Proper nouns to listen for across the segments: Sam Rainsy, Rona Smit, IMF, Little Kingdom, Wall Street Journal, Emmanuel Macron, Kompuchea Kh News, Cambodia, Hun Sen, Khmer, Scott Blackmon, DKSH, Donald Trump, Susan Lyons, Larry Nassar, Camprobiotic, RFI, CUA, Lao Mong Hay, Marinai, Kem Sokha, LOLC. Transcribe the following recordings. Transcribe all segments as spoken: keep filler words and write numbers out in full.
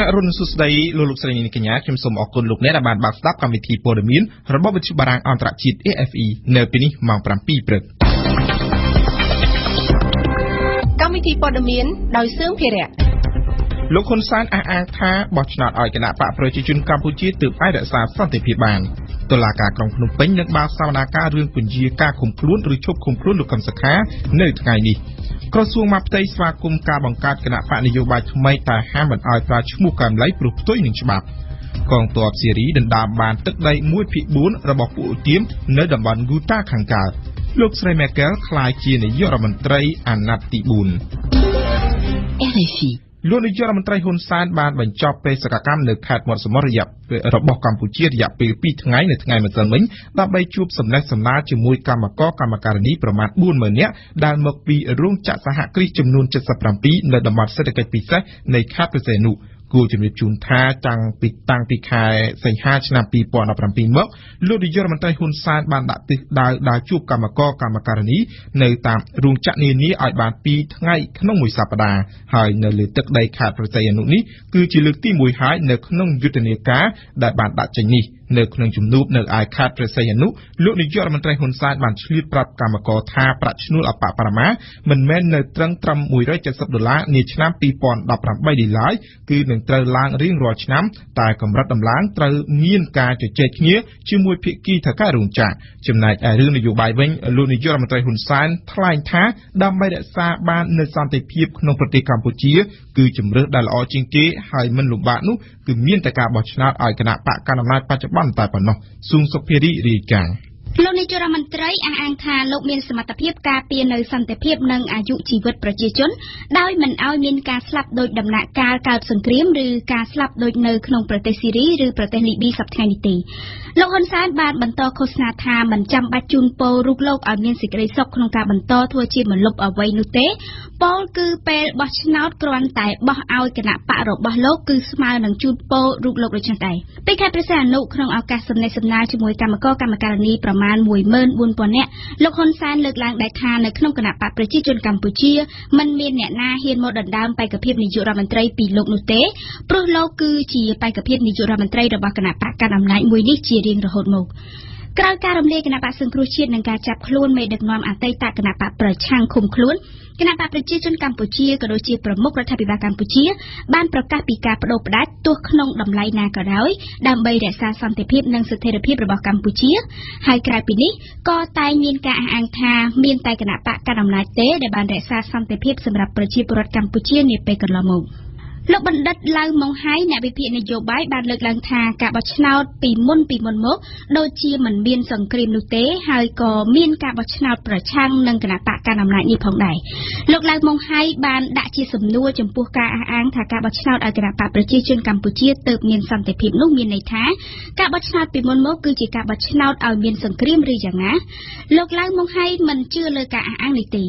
អរុនសុស្ដីលោកលោកស្រីនាងកញ្ញាខ្ញុំសូមអរគុណលោកអ្នកដែលបានបើកស្ដាប់កម្មវិធីព័ត៌មានរបស់វិទ្យុបារាំងអន្តរជាតិ លោកហ៊ុនសែនអះអាងថាបោះឆ្នោតឲ្យគណៈបកប្រជាជនកម្ពុជាទើបអាចរក្សាសន្តិភាពបានតុលាការក្រុងភ្នំពេញនឹងបានសវនាការរឿងពញាការឃុំខ្លួនឬឈប់ឃុំខ្លួនលោកកឹមសុខានៅថ្ងៃនេះក្រសួងមហាផ្ទៃស្វាគមន៍ការបង់កើតគណៈបកនយោបាយថ្មីតាមហាមបណ្ដោយប្រាជ្ញឈ្មោះកម្មលៃព្រោះផ្ទុយនឹងច្បាប់កងទ័ពសេរីដណ្ដើមបានទឹកដីមួយភាគបួនរបស់ពួកឧទាមនៅតំបន់ហ្គូតាខាងកើតលោកស្រីមែកែលខ្លាចជានាយករដ្ឋមន្ត្រីអាណត្តិទី បួន គឺជាលើកទីមួយហើយនៅក្នុងយុទ្ធនាការដែលបានដាក់ចេញនេះ លោកនៅចរមន្ត្រីអះអាងថាលោកមានសមត្ថភាពការពារនៅសន្តិភាពនិងអាយុជីវិតប្រជាជនដោយមិនឲ្យមានការស្លាប់ដោយដំណាក់កាលកើតសង្គ្រាមឬការស្លាប់ដោយនៅក្នុងប្រទេសសេរីឬប្រទេសលីប៊ីសប្តាហ៍នេះទេលោកហ៊ុនសែនបានបន្តឃោសនាថាមិនចាំបាច់ជូនពលរូបលោកឲ្យមានសេចក្តីសុខក្នុងការបន្តធ្វើជាមនុស្សអ្វីនោះទេពលគឺពេលបោះឆ្នោតគ្រាន់តែបោះឲ្យគណៈបករបស់លោកគឺស្មើនឹងជូនពលរូបលោកដូចនេះដែរពេលខែព្រះសីហនុក្នុងឱកាស សម្ដែងសម្ដាជាមួយកម្មកកកម្មការនីប្រមាណ ក្រោយការរំលែកគណៈបក្សសង្គ្រោះជាតិនិងការចាប់ខ្លួនមេដឹកនាំអតីតគណៈបក្សប្រជាជនកម្ពុជាក៏ដូចជាប្រមុខរដ្ឋាភិបាលកម្ពុជាបានប្រកាសពីការផ្ដួលផ្ដាច់ទោសក្នុងតម្លៃណាក៏ដោយដើម្បីរក្សាសន្តិភាពនិងស្ថិរភាពរបស់កម្ពុជាហើយក្រោយពីនេះក៏តែមានការអះអាងថាមានតែគណៈបក្សកម្មាធិការទេដែលបានរក្សាសន្តិភាពសម្រាប់ប្រជាពលរដ្ឋកម្ពុជានេះពេលកន្លងមក លោកបណ្ឌិតឡៅម៉ុងហៃអ្នកវិភាគនយោបាយបានលើកឡើងថាការបោះឆ្នោតពីមុនមកដូចជាមិនមានសង្គ្រាមនោះទេហើយក៏មានការបោះឆ្នោតប្រឆាំងនឹងគណៈបកកណ្ដាលអំណាចនេះផងដែរលោកឡៅម៉ុងហៃបានដាក់ជាសំណួរចំពោះការអះអាងថាការបោះឆ្នោតអកណបៈប្រជាជនកម្ពុជាទើបមានសន្តិភាពនោះមានន័យថាការបោះឆ្នោតពីមុនមកគឺជាការបោះឆ្នោតឲ្យមានសង្គ្រាមឬយ៉ាងណាលោកឡៅម៉ុងហៃមិនជឿលើការអះអាងនេះទេ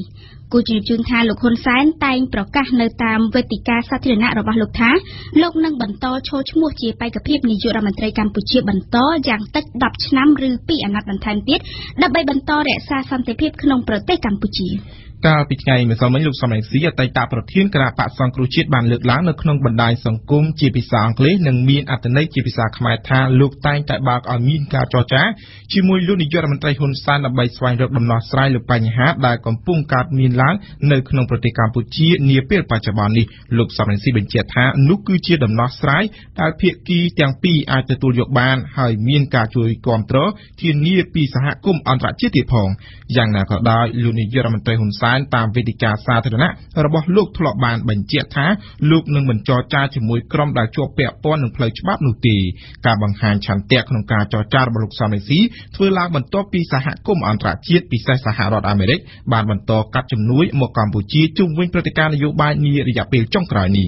គូជំនុំជឿនថាលោកហ៊ុនសែនតែងប្រកាសនៅតាមវេទិកាសាធារណៈរបស់លោកថា លោកនឹងបន្តឈរឈ្មោះជាបេក្ខភាពនាយករដ្ឋមន្ត្រីកម្ពុជាបន្តយ៉ាងតិច ដប់ឆ្នាំឬពីអាណត្តិបន្ថែមទៀតដើម្បីបន្តរក្សាសន្តិភាពក្នុងប្រទេសកម្ពុជា កាលពីថ្ងៃម្សិលមិញលោកសមរង្ស៊ីអតីតប្រធានគណៈបក្សសង្គ្រោះជាតិបានលើកឡើងនៅក្នុងបណ្ដាញសង្គមជាភាសាអង់គ្លីសនិងមានអត្តន័យជាភាសាខ្មែរថាលោកតែងតែបើកឲ្យមានការចរចាជាមួយលោកនាយករដ្ឋមន្ត្រីហ៊ុនសែនដើម្បីស្វែងរកដំណោះស្រាយលើបញ្ហាដែលកំពុងកើតមានឡើងនៅក្នុងប្រទេសកម្ពុជា នាពេលបច្ចុប្បន្ននេះលោកសមរង្ស៊ីបញ្ជាក់ថានោះគឺជាដំណោះស្រាយដែលភាគីទាំងពីរអាចទទួលយកបានហើយមានការជួយគាំទ្រធានាពីសហគមន៍អន្តរជាតិទៀតផងយ៉ាងណាក៏ដោយលោកនាយករដ្ឋមន្ត្រីហ៊ុនសែនតាមវេទិកាសាធារណៈរបស់លោកធ្លាប់បានបញ្ជាក់ថា លោកនឹងមិនចរចាជាមួយក្រុមដែលជាប់ពាក់ព័ន្ធនឹងផ្លូវច្បាប់នោះទេការបង្ហាញឆន្ទៈក្នុងការចរចារបស់លោកសមរង្ស៊ីធ្វើឡើងបន្ទាប់ពីសហគមន៍អន្តរជាតិពិសេសសហរដ្ឋអាមេរិកបានបន្តកាត់ជំនួយមកកម្ពុជាជុំវិញព្រឹត្តិការណ៍នយោបាយនារយៈពេលចុងក្រោយនេះ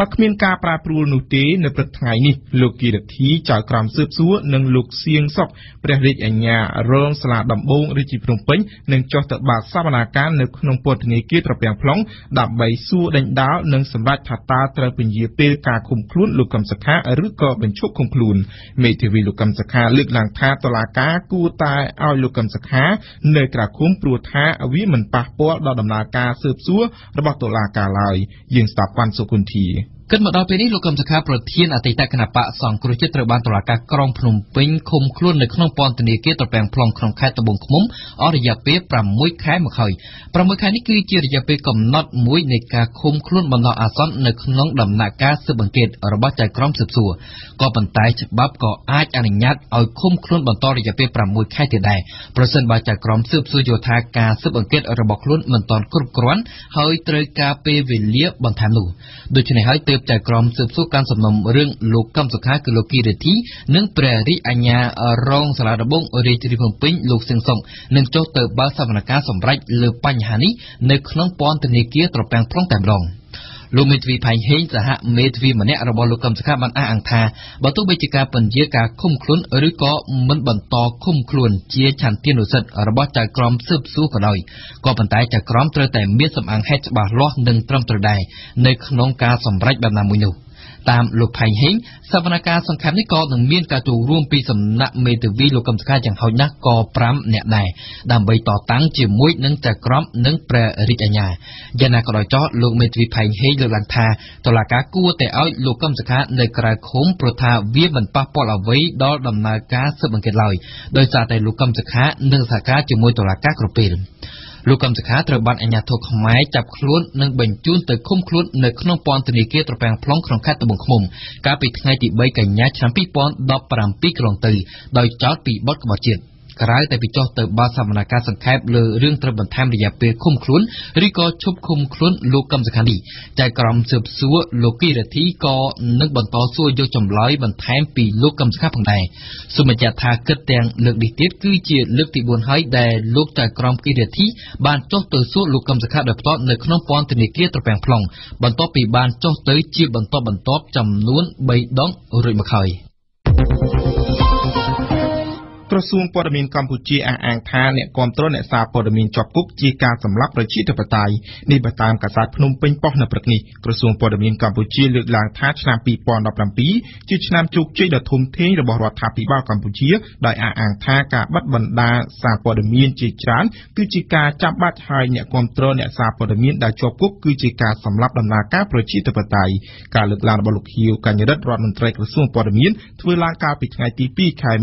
បកគ្មានការប្រាព្រួលនោះទេនៅព្រឹកថ្ងៃនេះលោកគីរទ្ធីចៅក្រមស៊ើបសួរនិងលោកសៀងសុខព្រះរាជអាជ្ញារងសាលាដំបងរាជធានីភ្នំពេញនឹងចុះទៅបាកសវនាការនៅក្នុងពន្ធនាគារត្រពាំង ផ្លុងដើម្បីសួរដេញដោលនិងសម្រេចថាតើត្រូវពន្យាពេលការឃុំខ្លួនលោកកឹមសុខាឬក៏បញ្ឈប់ឃុំខ្លួនមេធាវីលោកកឹមសុខាលើកឡើងថាតុលាការគួរតែឲ្យលោកកឹមសុខានៅក្រៅឃុំព្រោះថាវាមិនប៉ះពាល់ដល់ដំណើរការស៊ើបសួររបស់តុលាការឡើយយើងស្ដាប់បានសុគន្ធា Good morning, look on the capra tin at the Takanapa song, Cruciator Bantoraka, Crom Plum Pin, Cum Clun, the Knompon, the Gator Pan Plum, Crom Catabon Cum, or Yape, Pramui Kamakoi. Pramukaniki, Yape, come not Mui Nika, Cum Clun, but not a son, the Knondam Naka, Subankate, or Bata Crom Subsu, Goban Tite, Babco, Ike and Yat, or Cum Clun, but Tori Yape, Pramui Katidai, present Bata Crom Subsu, Yotaka, Subankate, or Baclun, Menton Kurkron, Hoi Treka, Pay, Vilia, Bantanu. The Chinese. จากក្រុមស៊ើបសួរការសំណុំរឿងលោកកឹមសុខាគឺលោកគីរិទ្ធីនិងព្រះរាជអាជ្ញារងសាលាដំបងរាជធានីភ្នំពេញលោកសៀងសុងនឹងចុះទៅបើកសវនកម្មសម្រាប់លើបញ្ហានេះនៅក្នុងពាន់ធនាគារត្រពាំងប្រុងតែម្ដង លោកមេធាវីផៃហេងសហមេធាវីម្នាក់របស់លោកកឹមសុខាបានអះអាងថាបើទោះបីជាការពន្យារការឃុំខ្លួនឬក៏មិនបន្តឃុំខ្លួនជាឆន្ទានុសិទ្ធិរបស់ចៅក្រមស៊ើបសួរក៏ដោយក៏ប៉ុន្តែចៅក្រមត្រូវតែមានសំអងហេតុច្បាស់លាស់និងត្រឹមត្រូវដែរនៅក្នុងការសម្រាប់ដំណើរមួយនោះ តាមលោកផៃហេងសវនការសង្ខេបនេះក៏នឹងមានការចូលរួមពីសំណាក់មេធាវីលោកកឹមសុខាយ៉ាងហោចណាស់ក៏ លោកកឹមសុខាត្រូវបានអាជ្ញាធរខ្មែរចាប់ខ្លួននិងបញ្ជូនទៅឃុំខ្លួននៅក្នុងពន្ធនាគារត្រពាំងប្លង់ក្នុងខេត្តត្បូងឃ្មុំកាលពីថ្ងៃទី 3 កញ្ញាឆ្នាំ ពីរពាន់ដប់ប្រាំពីរ កន្លងទៅ ដោយចោទពីបទកម្មាជាតិក្រៅតែពីចោទទៅបាសវនកម្មសង្ខេបលើរឿងត្រូវបន្ថែមរយៈពេលឃុំខ្លួនឬក៏ឈប់ឃុំខ្លួនលោកកឹមសុខានេះចៅក្រមស៊ើបសួរលោកគីរិទ្ធីក៏នឹងបន្តសួរយកចម្លើយបន្ថែមពីលោកកឹមសុខាផងដែរសូមបញ្ជាក់ថាគិតទាំងលើកនេះទៀតគឺជាលើកទី 4 ហើយដែលលោកចៅក្រមគីរិទ្ធីបានចោទទៅសួរលោកកឹមសុខាដោយផ្ទាល់នៅក្នុងពន្ធនាគារត្រពាំងប្លង់បន្ទាប់ពីបានចោទទៅជាបន្តបន្ទាប់ចំនួន បីដង ថ្ងៃទី ពីរ ខែម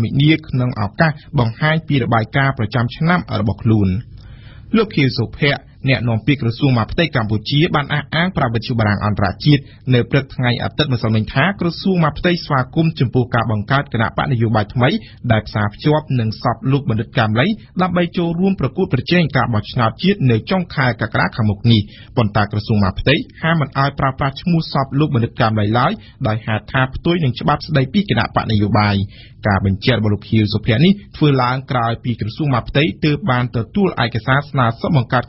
ីនាក្នុងឱកាសបង្ហាញពីរបាយការណ៍ប្រចាំឆ្នាំរបស់ខ្លួនលោកខៀវសុភ័ក្រ អ្នកនាំពាក្យក្រសួងមកផ្ទៃកម្ពុជាបានអះអាងប្រាវវិជ្ជាបារាំងអន្តរជាតិនៅព្រឹកថ្ងៃអាទិត្តម្សិលមិញថាក្រសួងមកផ្ទៃស្វាគមន៍ចំពោះការបង្កើតគណៈបកនយោបាយថ្មីដែលផ្សារភ្ជាប់នឹងសពលោកបណ្ឌិតកាមលីដើម្បីចូលរួមប្រកួតប្រជែងការបោះឆ្នោតជាតិនៅចុងខែកក្កដាខាងមុខនេះប៉ុន្តែក្រសួងមកផ្ទៃហាមិនអោយប្រើប្រាស់ឈ្មោះសពលោកបណ្ឌិតកាមលីឡើយដោយហេតុថាផ្ទុយនឹងច្បាប់ស្តីពីគណៈបកនយោបាយការបញ្ជារបស់លោកខៀវសុភ័ក្រ លោកខៀវសុភ័ក្រ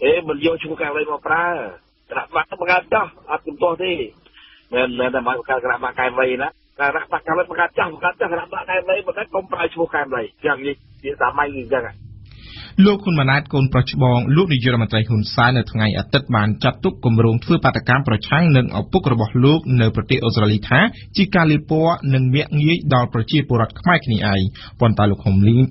เอ๊ะมันយកឈ្មោះកែវលីមកប្រើ លោកហ៊ុនម៉ាណែតកូនប្រុសច្បងលោកនាយករដ្ឋមន្ត្រីហ៊ុនសែននៅថ្ងៃអាទិត្យបានចាត់ទុកគម្រោងធ្វើបាតកម្មប្រឆាំងនឹងឪពុករបស់លោកនៅប្រទេសអូស្ត្រាលីថាជាការលាបពណ៌និងមាក់ងាយដល់ប្រជាពលរដ្ឋខ្មែរគ្នាឯងប៉ុន្តែលោកហ៊ុនលីម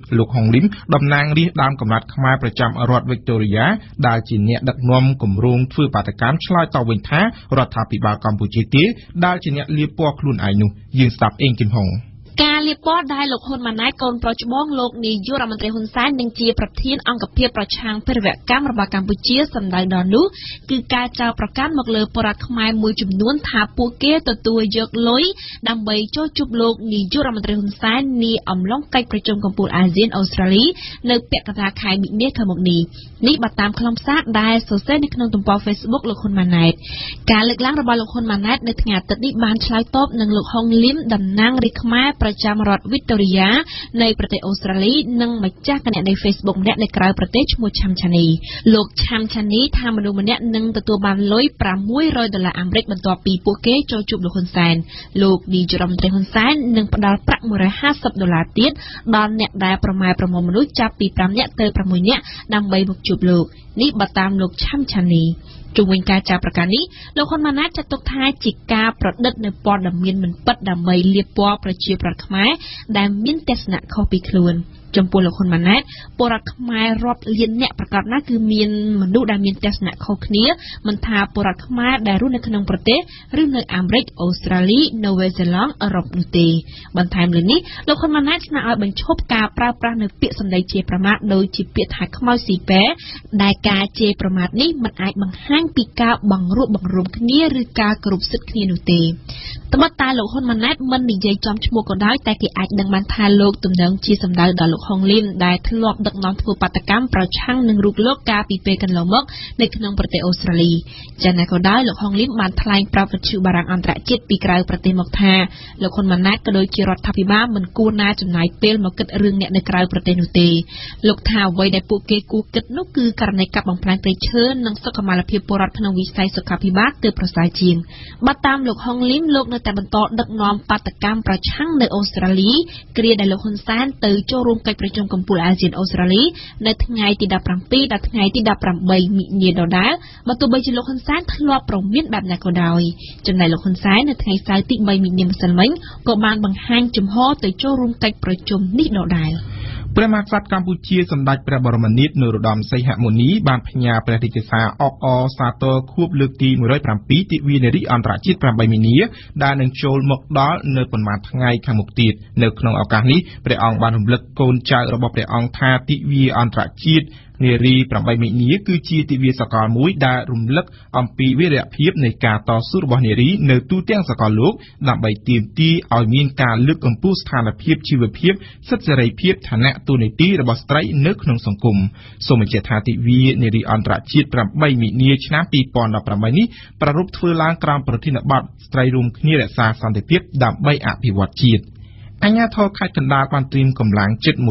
ការលាបពណ៌ដែលលោកហ៊ុនម៉ាណែតកូនប្រុសច្បងលោកនាយករដ្ឋមន្ត្រីហ៊ុនសែននឹងជាប្រធានអង្គភិបប្រឆាំង ពរវកម្មរបស់កម្ពុជាសម្ដេចដល់នោះគឺការចោទប្រកាន់មកលើបរកម្មមួយចំនួនថាពួកគេទទួលយកលុយដើម្បីចូលជួបលោកនាយករដ្ឋមន្ត្រីហ៊ុនសែននេះអំឡុងកិច្ចប្រជុំកម្ពុជាអាស៊ានអូស្ត្រាលីនៅពាក់កណ្ដាលខែមិនិលខាងមុខនេះនេះបតាមខ្លឹមសារដែលសរសេរនៅក្នុងទំព័រ Facebook លោកហ៊ុនម៉ាណែតការលើកឡើងរបស់លោកហ៊ុនម៉ាណែតនៅថ្ងៃអាទិត្យនេះបានឆ្លើយតបនឹងលោកហុងលីមតំណាងរាជខ្មែរ ជុំវិញការចារប្រកាសនេះលោកហ៊ុនម៉ាណែតចាត់ទុកថាជាការប្រឌិតនៅព័ត៌មានមិនពិតដើម្បីលៀបពណ៌ប្រជាប្រដ្ឋខ្មែរដែលមានទស្សនៈខុសពីខ្លួន ចំពោះលោកហ៊ុនម៉ាណែតបរខ្មែររាប់លានអ្នកប្រកាសណាគឺមានមនុស្សដែលមានទស្សនៈខុសគ្នាមិនថាបរខ្មែរដែលរស់នៅក្នុងប្រទេសឬនៅអាមេរិកអូស្ត្រាលីនូវេលសេឡង់អឺរ៉ុបនោះទេបន្ថែមលើនេះលោកហ៊ុនម៉ាណែតស្នើឲ្យបញ្ឈប់ការប្រើប្រាស់នៅពាក្យសម្ដីជាប្រមាថដោយជាពាក្យថាខ្មោចស៊ីពែដែលការជេរប្រមាថនេះមិនអាចបង្ហាញពីការបង្រួបបង្រួមគ្នាឬការគោរពសិទ្ធិគ្នានោះទេបន្ថែមលើនេះលោកហ៊ុនម៉ាណែតមិននិយាយចំឈ្មោះក៏ដោយតែគេអាចនឹងបានថាលោកទំនងជាសម្ដៅដល់លោកហុងលីនដែលធ្លាប់ដឹកនាំធ្វើបាតកម្មប្រឆាំងនឹងរូបលោកកាលពីពេលកន្លងមក នៅក្នុងប្រទេសអូស្ត្រាលីចាណាកូដាលោកហុងលីនបានថ្លែងប្រាប់វិទ្យុបារាំងអន្តរជាតិពីក្រៅប្រទេសមកថាលោកហ៊ុនម៉ាណែតក៏ដូចជារដ្ឋាភិបាលមិនគួរណាចំណាយពេលមកគិតរឿងអ្នកនៅក្រៅប្រទេសនោះទេលោកថាអ្វីដែលពួកគេគួរគិតនោះគឺករណីកាប់បំផ្លាញព្រៃឈើនិងសុខុមាលភាពពលរដ្ឋក្នុងវិស័យសុខាភិបាលគឺប្រសើរជាង បតាមលោកហុងលីនលោកនៅតែបន្តដឹកនាំបាតកម្មប្រឆាំងនៅអូស្ត្រាលី ព្រះមហាក្សត្រកម្ពុជាសម្ដេចព្រះបរមនាថ នារីប្របីមីនីគឺជាទិវាសកលមួយដែលរំលឹកអំពីវីរភាពនៃការតស៊ូរបស់នារីនៅទូទាំងសកលលោកដើម្បីទាមទាយឲ្យមានការលើកកម្ពស់ស្ថានភាពជីវភាពសិទ្ធិសេរីភាពឋានៈទូនីតិរបស់ស្ត្រីនៅក្នុងសង្គមសូមបញ្ជាក់ថាទិវានារីអន្តរជាតិ អាញាធរខេត្តកណ្ដាលបានត្រៀមកម្លាំងចិត្ត ដ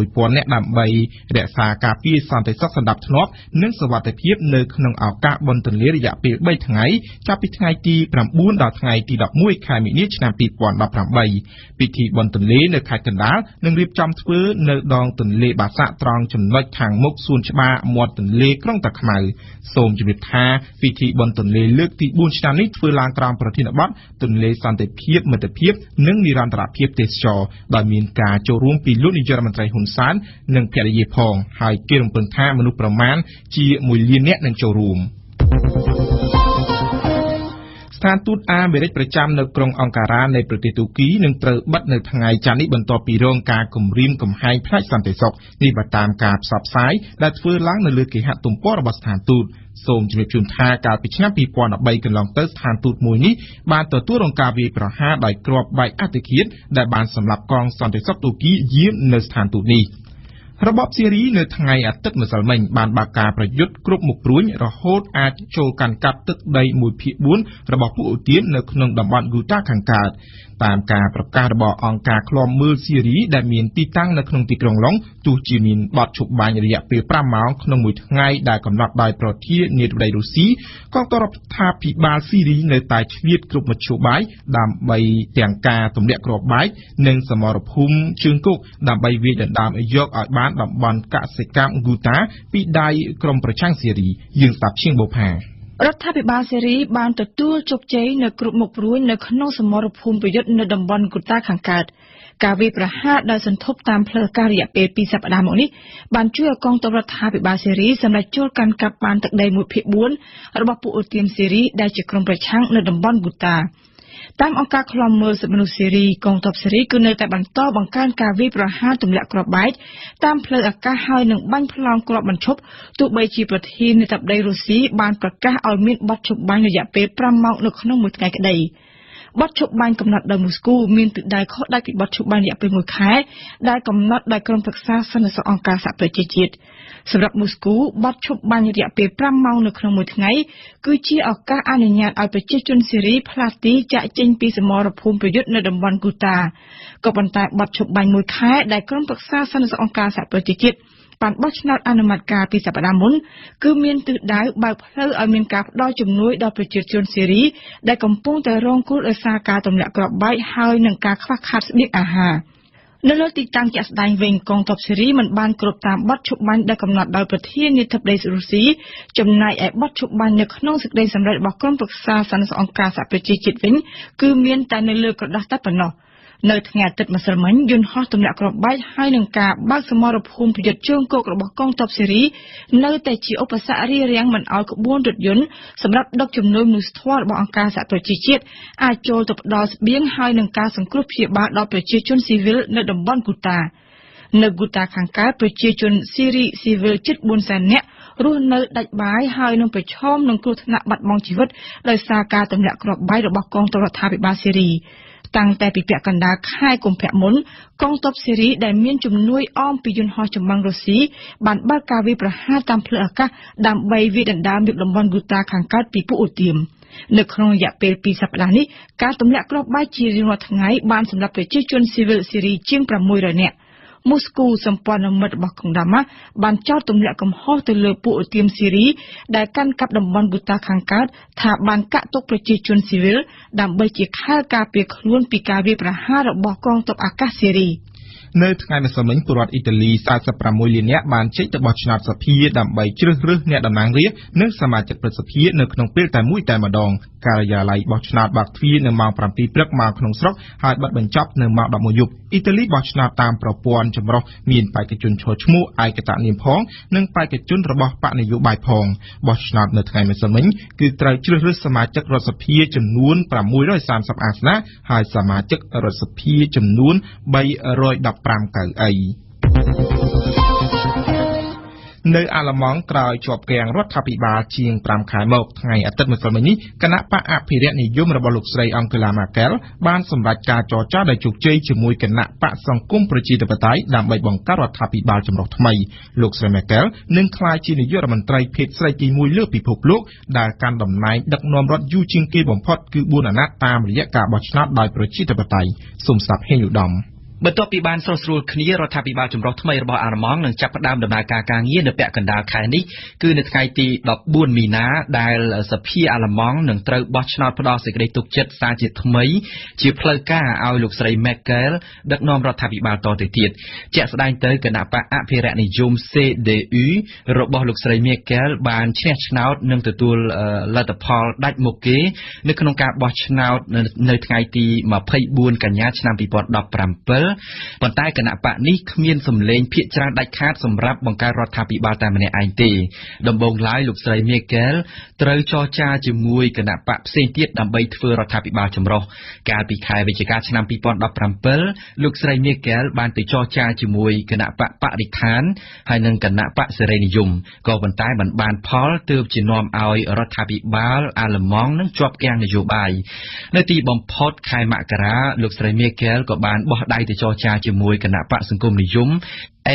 ោយមានការចូលរួមពីលោកនាយរដ្ឋមន្ត្រីហ៊ុនសែននិងភរិយាផងហើយគេរំពឹងថាមនុស្សប្រមាណជាមួយលានអ្នកនឹងចូលរួម ស្ថានទូតអាមេរិកប្រចាំនៅក្រុងអង្គការនៃប្រទេសទូគីនឹងត្រូវបិទនៅថ្ងៃច័ន្ទនេះបន្ទាប់ពីរងការគំរាមកំហែងផ្នែកសន្តិសុខនេះ របបសេរីនៅថ្ងៃអាទិត្យម្សិលមិញបានបើកការប្រយុទ្ធគ្រប់មុខព្រួញរហូតអាចចូលកាន់កាប់ទឹកដីមួយភាគ បួនរបស់ពួកឧទាននៅក្នុងតំបន់ Ghouta ខាងកើតតាមការប្រកាសរបស់អង្គការឃ្លាំមើលសេរីដែលមានទីតាំងនៅក្នុងទីក្រុងឡុងទោះជាមានបទឈប់បាញ់រយៈពេល 5 ម៉ោងក្នុងមួយថ្ងៃដែលកំណត់ដោយប្រធាននាយដ្ឋីរុស្ស៊ីក៏តរថាភិបាលសេរីនៅតែឆ្លៀតគ្រប់មធ្យោបាយដើម្បីទាំងការទម្លាក់គ្រាប់បែកនិងសមរភូមិជើងគោកដើម្បីវាយដណ្ដើមយកឲ្យបានតំបន់កសិកម្ម Ghouta ពីដៃក្រុមប្រជាសេរីយើងស្ដាប់ឈៀងបុប្ផា រដ្ឋាភិបាលសេរីបានទទួលជោគជ័យនៅគ្រប់មុខព្រួញនៅក្នុងសមរភូមិប្រយុទ្ធនៅតំបន់កូតាខាងកើតការវាយប្រហារដោយសន្ធប់តាមផ្លូវការរយៈពេល ពីសប្តាហ៍មកនេះបានជួយឲ្យ តាមអង្គការឃ្លាំមើលសិទ្ធិមនុស្សសេរីកងទ័ពសេរីគឺនៅតែបន្តបង្កើនការវាយប្រហារទម្លាក់គ្រាប់បែកតាមផ្លូវអាកាសហើយនឹងបាញ់ប្លង់គ្រាប់បញ្ឈប់ទោះបីជាប្រធាននៃតបដីរុស្ស៊ីបានប្រកាសឲ្យមានបទឈប់បាញ់រយៈពេល 5 ម៉ោងនៅក្នុងមួយថ្ងៃក្តី But you bank of not the school mean to die caught like it, but you bank up in Mukai, die come not like complex and so on cast up the chit. So that Musco, but you bank up a pram mount of Cromutnai, Gucci or car and in yard up a chicken siri, plastic, jacking piece of more of home project, not one guitar. Copantai, but you bank Mukai, die complex and so on cast up the chit. But not Anamaka Pisapadamun, Kumin to die by Pell Aminka, Dodgem Noid, Doctor Churchill Siri, that composed a wrong coat a sarcatum that got by Howling and Kakak has big aha. No lotty tank just dying wing con top serim and bankrupt, but chop band that come not by Patin, it place Russi, Jum night at what chop band the Knox place and red by complex sarsans on cast up a chicken wing, Kumin tiny look at the tapano. No at Musselman, Jun Hotum Lacrob by Highland Car, Baxamor of whom to your Junko Bacon Top Siri, no Tachi Opasari Rangman Alk Wounded Yun, some rap docum no news toward Bancas at Perchit, I told of those being Highland Cars and Group Ship by Dopper Chichun Civil, not the Bankuta. No Guta Kanka, Perchichun, Siri, Civil Chitbuns and Net, Run no that by Highland Perchom, no good not but Montivot, the Sarcatum Lacrob by the Bacon Top Habit Basiri. Tang Tapi Piacanda, Kai Compamon, Kong Top Siri, Dimension Nui, Om Pigeon Hotch Mangrosi, Ban Bakavi Prahatam Plaka, Dam Bavid and Dam with Lomban Guta can cut people utim. The Kron Yapel Pisapani, Katum Lacrop by Chiri Rotangai, Bans and Lapichun Civil Siri, Chimpra Muranet. Moscow, some point of mud Bakundama, Banchatum Lacum Hotel Putim Siri, Dakan Cap the Banguta Kankat, Tap Bankat Top Protection Civil, Dambachi Kalkapi, Lun Picavi, Prahar, Bakong Top Akasiri. No time is a man for Italy, Sasa Pramolinia, Banchit, the Bachnats appear, Dam by Children near the Mangria, no Samatic Persapir, no Knopilta Mutamadong, Caraya like Bachnat Bakri, no Mount Prampi, Plug Mark Nongstrop, had but been chopped no Mount Bamoyup. Italy Bachnat Tam Propon, Chamro, mean Pikachun Churchmo, Aikatan Pong, Nung Pikachun Rabah Patnayu by Pong. Bachnat no time is a man, could try Children Samatic Rosapir, Chamnoon, Pramuira, Sams of Asna, High Samatic Rosapir, Chamnoon, by Roy Dap. នៅអាល្លឺម៉ង់ក្រោយជាប់គាំងរដ្ឋាភិបាលជាង But top ban source rule clear or tappy about Armong and Chapadam the Nakakang in the Pekanda Kani, Kunitkaiti, Bun Mina, Dial as a P. Alamong, and Trout Botchna Podosic took jet Sajit May, Chiplaka, our looks Ray Mekel, the Nomra Tappy Bato the Tit, Jets Dine Turk and Apa Apirani Jum C. De U, Robot looks Ray Mekel, Ban Chechnout, Nuntatul, Letter Paul, Dite Moke, Nukonka Botchnout, Nutkaiti, Mapay Boon, Kanyachna, Pipot, Dop Pramper. ប៉ុន្តែគណៈបកនេះគ្មានសម្លេងភាគច្រើនដាច់ខាតសម្រាប់បង្ការរដ្ឋាភិបាលតែម្នាក់ឯងទេ ជាមួយគណៈបកសង្គមនិយម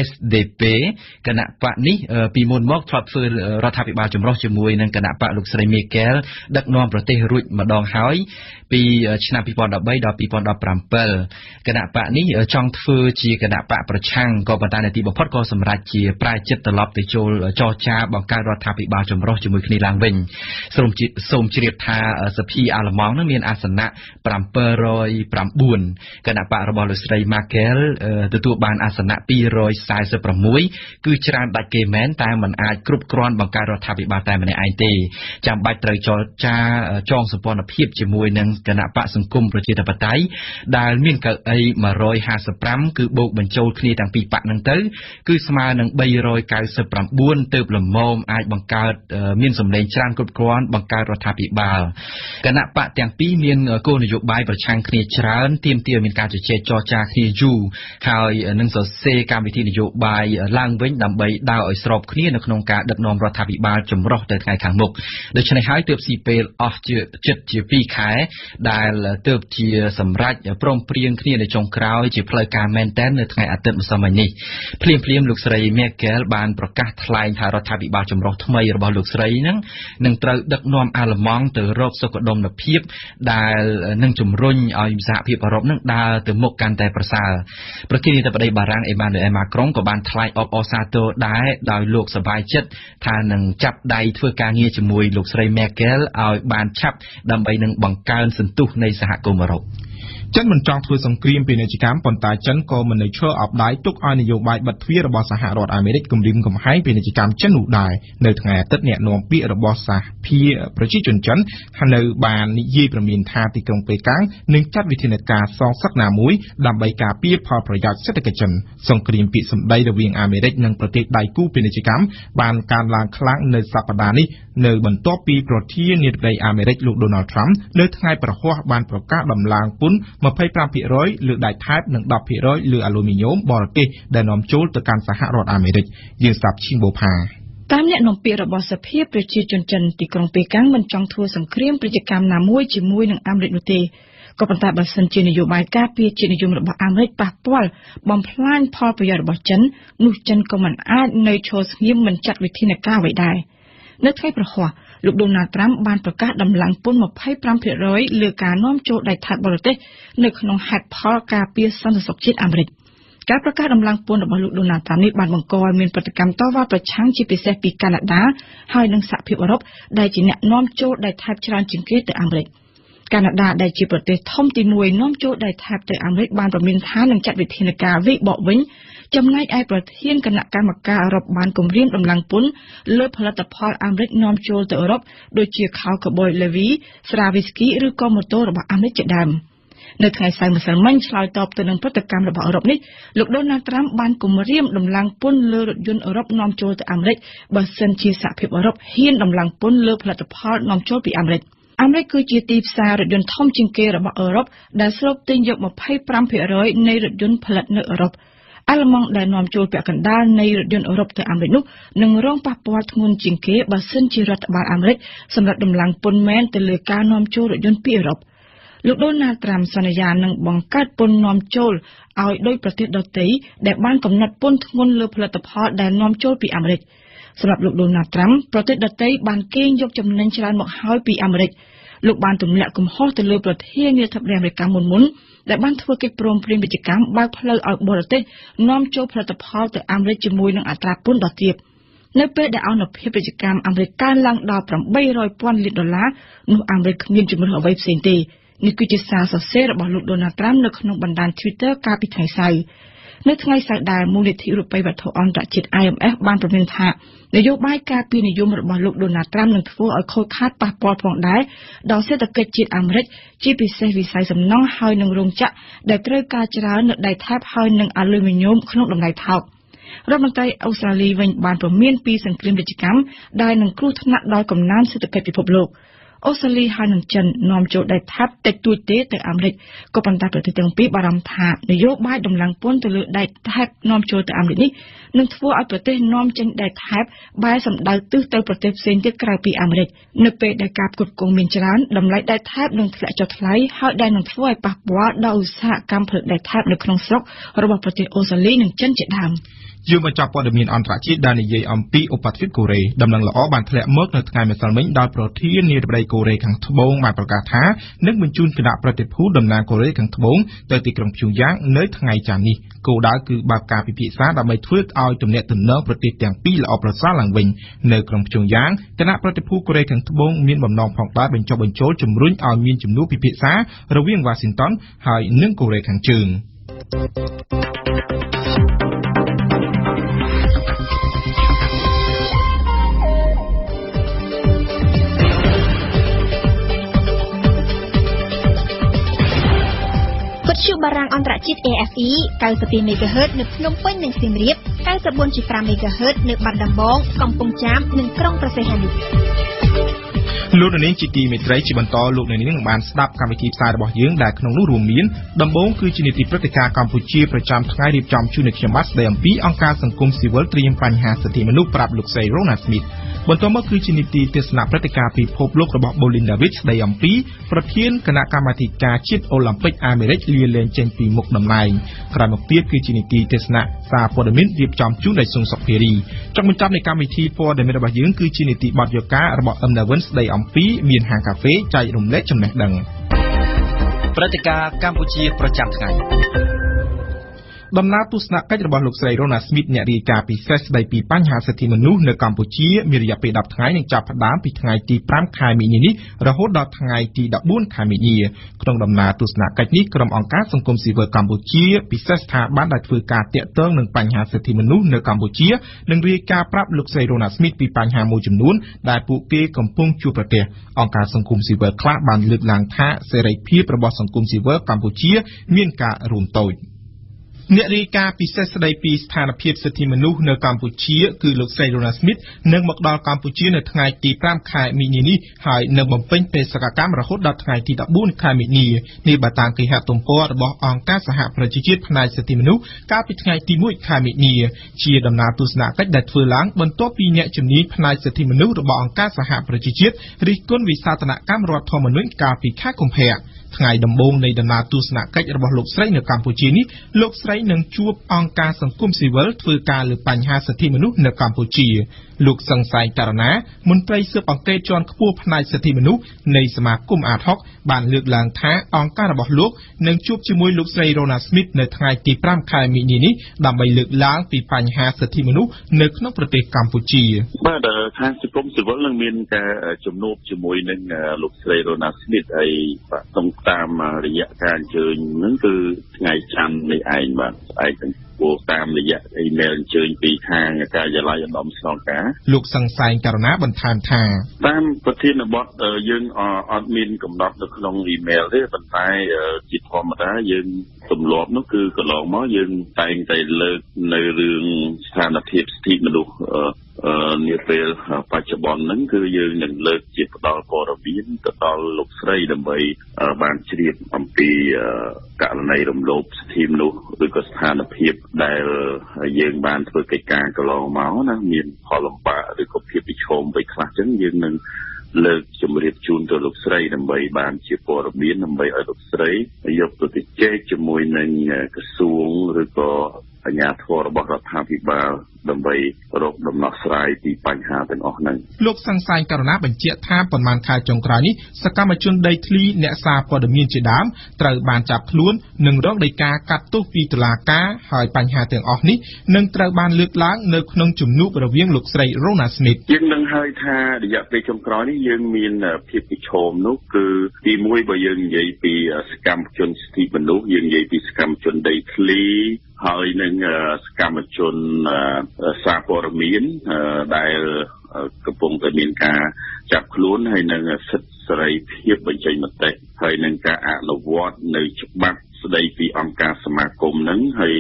S D P គណៈបកនេះពីមុនមកធ្លាប់ធ្វើរដ្ឋាភិបាលចម្រុះជាមួយនឹងគណៈបកលោកស្រីមីកែលដឹកនាំប្រទេសរួចម្ដងហើយពីឆ្នាំ ទួបានអាសនៈ ពីររយសាយសិបប្រាំមួយគឺច្រើនដាច់គេមែនតែមិនអាចគ្រប់គ្រាន់បង្ការរដ្ឋាភិបាលតែម្នាក់ឯងទេចាំបាច់ត្រូវចរចាចងសម្ព័ន្ធភាពជាមួយនឹងគណៈបកសង្គមប្រជាធិបតេយ្យដែលមានកៅអី one hundred fifty សម្រាប់បួនទៅប្រឡំអាចបង្កើតមានសម្លេងច្រើនគ្រប់គ្រាន់បង្ការរដ្ឋាភិបាលគណៈបកទាំងពីរមានគោលនយោបាយប្រឆាំងគ្នាច្រើនទាមទារមានការជជែកចរចាគ្នាយូរហើយនឹងសរសេរកម្មវិធី ដែលនឹងជំរុញឲ្យវិសាភិបអឺរ៉ុបនឹងដើរទៅមុខកាន់តែប្រសើរប្រធានាធិបតីបារាំងអេម៉ានូអែលម៉ាក្រុងក៏បានថ្លែងអបអរសាទរដែរដោយលោកសង្ឃាយចិត្តថានឹងចាប់ដៃធ្វើការងារជាមួយលោកស្រីមែកែលឲ្យបានឆាប់ដើម្បីនឹងបង្កើនសន្ទុះនៃសហគមន៍អឺរ៉ុប ចំណមិនចង់ធ្វើសង្គ្រាមពាណិជ្ជកម្មប៉ុន្តែចិនក៏មិននៅឈរអបដៃទុកឲ្យនយោបាយបិទទ្វាររបស់សហរដ្ឋអាមេរិកគំរាមកំហែងពាណិជ្ជកម្មចិននោះដែរនៅថ្ងៃអាទិដ្ឋអ្នកនាំពាក្យរបស់សហភាពប្រជាជនចិន នៅបាននិយាយព្រមានថាទីក្រុងប៉េកាំងនឹងចាត់វិធានការសងសឹកណាមួយដើម្បីការពារផលប្រយោជន៍សេដ្ឋកិច្ចចិន សង្គ្រាមពាកសម្ដីរវាងអាមេរិកនិងប្រទេសដៃគូពាណិជ្យកម្មបានកើនឡើងខ្លាំងនៅសប្តាហ៍នេះ នៅ បន្ទាប់ ពីប្រធាននាយរដ្ឋអាមេរិក យើងស្ដាប់ឈីងបូផា តាមអ្នកនាំពាក្យរបស់សភាប្រជាជនចិនទីក្រុងប៉េកាំងមិនចង់ធ្វើសង្គ្រាមពាណិជ្ជកម្មណាមួយជាមួយនឹងអាមេរិកនោះទេក៏ប៉ុន្តែបើសិនជានយោបាយការពារជានិយមរបស់អាមេរិកប៉ះពាលបំផ្លាញផលប្រយោជន៍របស់ចិននោះចិនក៏មិនអាចនៅឈរស្ងៀមមិនចាត់វិធានការអ្វីដែរនៅថ្ងៃប្រហ័សលោកដូណាល់ត្រាំបានប្រកាសដំឡើងពន្ធ របស់លោកដូណាល់ត្រាំនេះបានបង្កឲ្យមានប្រតិកម្មតវ៉ាប្រឆាំងជាពិសេសពីកាណាដា នៅថ្ងៃ លោកដូណាល់ត្រាំសន្យានឹងបង្កើតពន្ធនាំចូលឲ្យដោយប្រទេសដទៃដែលបានកំណត់ពន្ធធ្ងន់លើផលិតផលដែលនាំចូលពីអាមេរិក នៅពេលដែលអនុភាពពាណិជ្ជកម្មអាមេរិកកើនឡើងដល់ eight hundredពាន់លានដុល្លារ នោះ អាមេរិក គ្មានជំរឿនអ្វីផ្សេងទេ នេះគឺជាសារសរសេររបស់លោកដូណាល់ត្រាំនៅក្នុងបណ្ដាញ Twitter កាលពីថ្ងៃសៅរ៍ នៅថ្ងៃសៅរ៍ដែរមូលនិធិអន្តរជាតិ I M F បានប្រមានថានយោបាយការពារនិយមរបស់លោកដូណាល់ត្រាំនឹងធ្វើឲ្យខូចខាតប៉ះពាល់ផងដែរដល់សេដ្ឋកិច្ចជាតិអាមេរិកជាពិសេសវិស័យសំណង់ហើយនឹងរោងចក្រដែលត្រូវការច្រើននៅដៃថែបហើយនឹងអាលុយមីញ៉ូមក្នុងតម្លៃថោក រដ្ឋមន្ត្រីអូស្ត្រាលីវិញបានប្រមានពីសង្គ្រាមពាណិជ្ជកម្មដែលនឹងគ្រោះថ្នាក់ដល់កំណើនសេដ្ឋកិច្ចពិភពលោកអូស្ត្រាលីហើយនឹងចិននាំចូលដែកថែបនាំចូលតែអាមេរិកក៏ប៉ុន្តែប្រទេសទាំងពីរបានរំថានយោបាយដំឡើងពន្ធទៅលើដែកថែបនាំចូលតែអាមេរិកនេះនឹងធ្វើឲ្យ យមចាប់ព័ត៌មានអន្តរជាតិដែលនិយាយអំពីឧបទ្វីបកូរ៉េខាងត្បូងបានប្រកាសថានឹងបញ្ជូនគណៈប្រតិភូដំណើរកូរ៉េខាងត្បូងទៅទីក្រុងព្យូងយ៉ាងនៅថ្ងៃច័ន្ទនេះគោលដៅគឺបើកការពិភាក្សាដើម្បីធ្វើឲ្យទំនាក់ទំនងប្រទេសទាំងពីរល្អប្រសើរឡើងវិញនៅក្រុងព្យូងយ៉ាងគណៈប្រតិភូកូរ៉េខាងត្បូងមានបំណងផងដែរបញ្ចុះបញ្ចូលជំរុញឲ្យមានជំនួបពិភាក្សារវាងវ៉ាស៊ីនតនហើយនិងកូរ៉េខាងជើង វិទ្យុបារាំងអន្តរជាតិ R F I ninety-two megahertz នៅភ្នំពេញនិងសៀមរាប ninety-four point five megahertz នៅបាត់ដំបង កំពង់ចាម និងក្រុងព្រះសីហនុ ព្រឹត្តិការណ៍កម្ពុជាប្រចាំថ្ងៃ ដំណើរទស្សនកិច្ចរបស់លោកស្រីរ៉ូណាស្មីតអ្នករាយការណ៍ពិសេសស្ដីពីបញ្ហាសិទ្ធិមនុស្សនៅកម្ពុជា អ្នករាយការណ៍ពិសេសស្ដីពីស្ថានភាពសិទ្ធិមនុស្សនៅកម្ពុជាគឺលោកស្រីរ៉ូណាស្មីត ថ្ងៃដំបូងនៃដំណើរទស្សនកិច្ចរបស់លោកស្រីនៅកម្ពុជានេះលោកស្រីនឹងជួបអង្គការសង្គមស៊ីវិលធ្វើការលើបញ្ហាសិទ្ធិមនុស្សនៅកម្ពុជាលោកសង្ស័យចរណាមន្ត្រីស៊ើបអង្កេតជាន់ខ្ពស់ផ្នែកសិទ្ធិមនុស្សនៃសមាគមអាថុកបានលើកឡើងថាអង្គរបស់លោកនឹងជួបជាមួយលោកស្រីរ៉ូណាស្មីតនៅថ្ងៃទី 5 ខែមីនានេះដើម្បីលើកឡើងពីបញ្ហាសិទ្ធិមនុស្សនៅក្នុងប្រទេសកម្ពុជាបាទ តាមរយៈការអញ្ជើញនឹងគឺថ្ងៃច័ន្ទនេះឯងបាទឯងពួកតាមរយៈអ៊ីមែលអញ្ជើញពីខាងការិយាល័យឧត្តមស្នងការលោកសង្ស័យចរណាបន្ថែមថាតាមប្រធានបទយើងអត់មានកំណត់នៅក្នុងអ៊ីមែលទេប៉ុន្តែជាធម្មតាយើងទម្លាប់នោះគឺកន្លងមកយើងតែងតែលើកនៅរឿងស្ថានភាពសិទ្ធិមនុស្ស អឺនេះពេលបច្ចុប្បន្នហ្នឹងគឺយើងនឹងលើកជាបន្តព័ត៌មានទៅដល់លោកស្រីដើម្បីបានជ្រាបអំពីករណីរំលោភសិទ្ធិមនុស្សឬក៏ស្ថានភាពដែលយើងបានធ្វើកិច្ចការកន្លងមកណាមានផលលំបាកឬក៏ភាពប្រឈមបីខ្លះអញ្ចឹងយើងនឹង លើកជំរាបជូនទៅលោកស្រីដើម្បីបានជាព័ត៌មានដើម្បីឲ្យលោកស្រីយកទៅជជែកជាមួយនឹងក្រសួងឬក៏អាជ្ញាធររបស់រដ្ឋាភិបាលដើម្បីរកដំណោះស្រាយពីបញ្ហាទាំងអស់ហ្នឹងលោកសង្ស័យករណាបញ្ជាក់ថាប៉ុន្មានខែចុងក្រោយនេះសកម្មជនដីធ្លីអ្នកសារព័ត៌មានជាដើមត្រូវបានចាប់ខ្លួននិងរងដោយការកាត់ទោសពីតុលាការហើយបញ្ហាទាំងអស់នេះនឹងត្រូវបានលើកឡើងនៅក្នុងជំនួបរវាងលោកស្រីរ៉ូណាស្មីតយើងនឹង ភាពប្រឈមនោះគឺទីមួយបើយើងនិយាយពីសកម្មជនសិទ្ធិមនុស្សយើងនិយាយពីសកម្មជនដីធ្លី ហើយនឹងសកម្មជនសាព័ត៌មានដែលកំពុងតែមានការចាប់ខ្លួនហើយនឹងសិទ្ធិសេរីភាពបញ្ចេញមតិហើយនឹងការអនុវត្តនៅច្បាប់ ស្ដីពីអង្គការសមាគមនឹងហើយ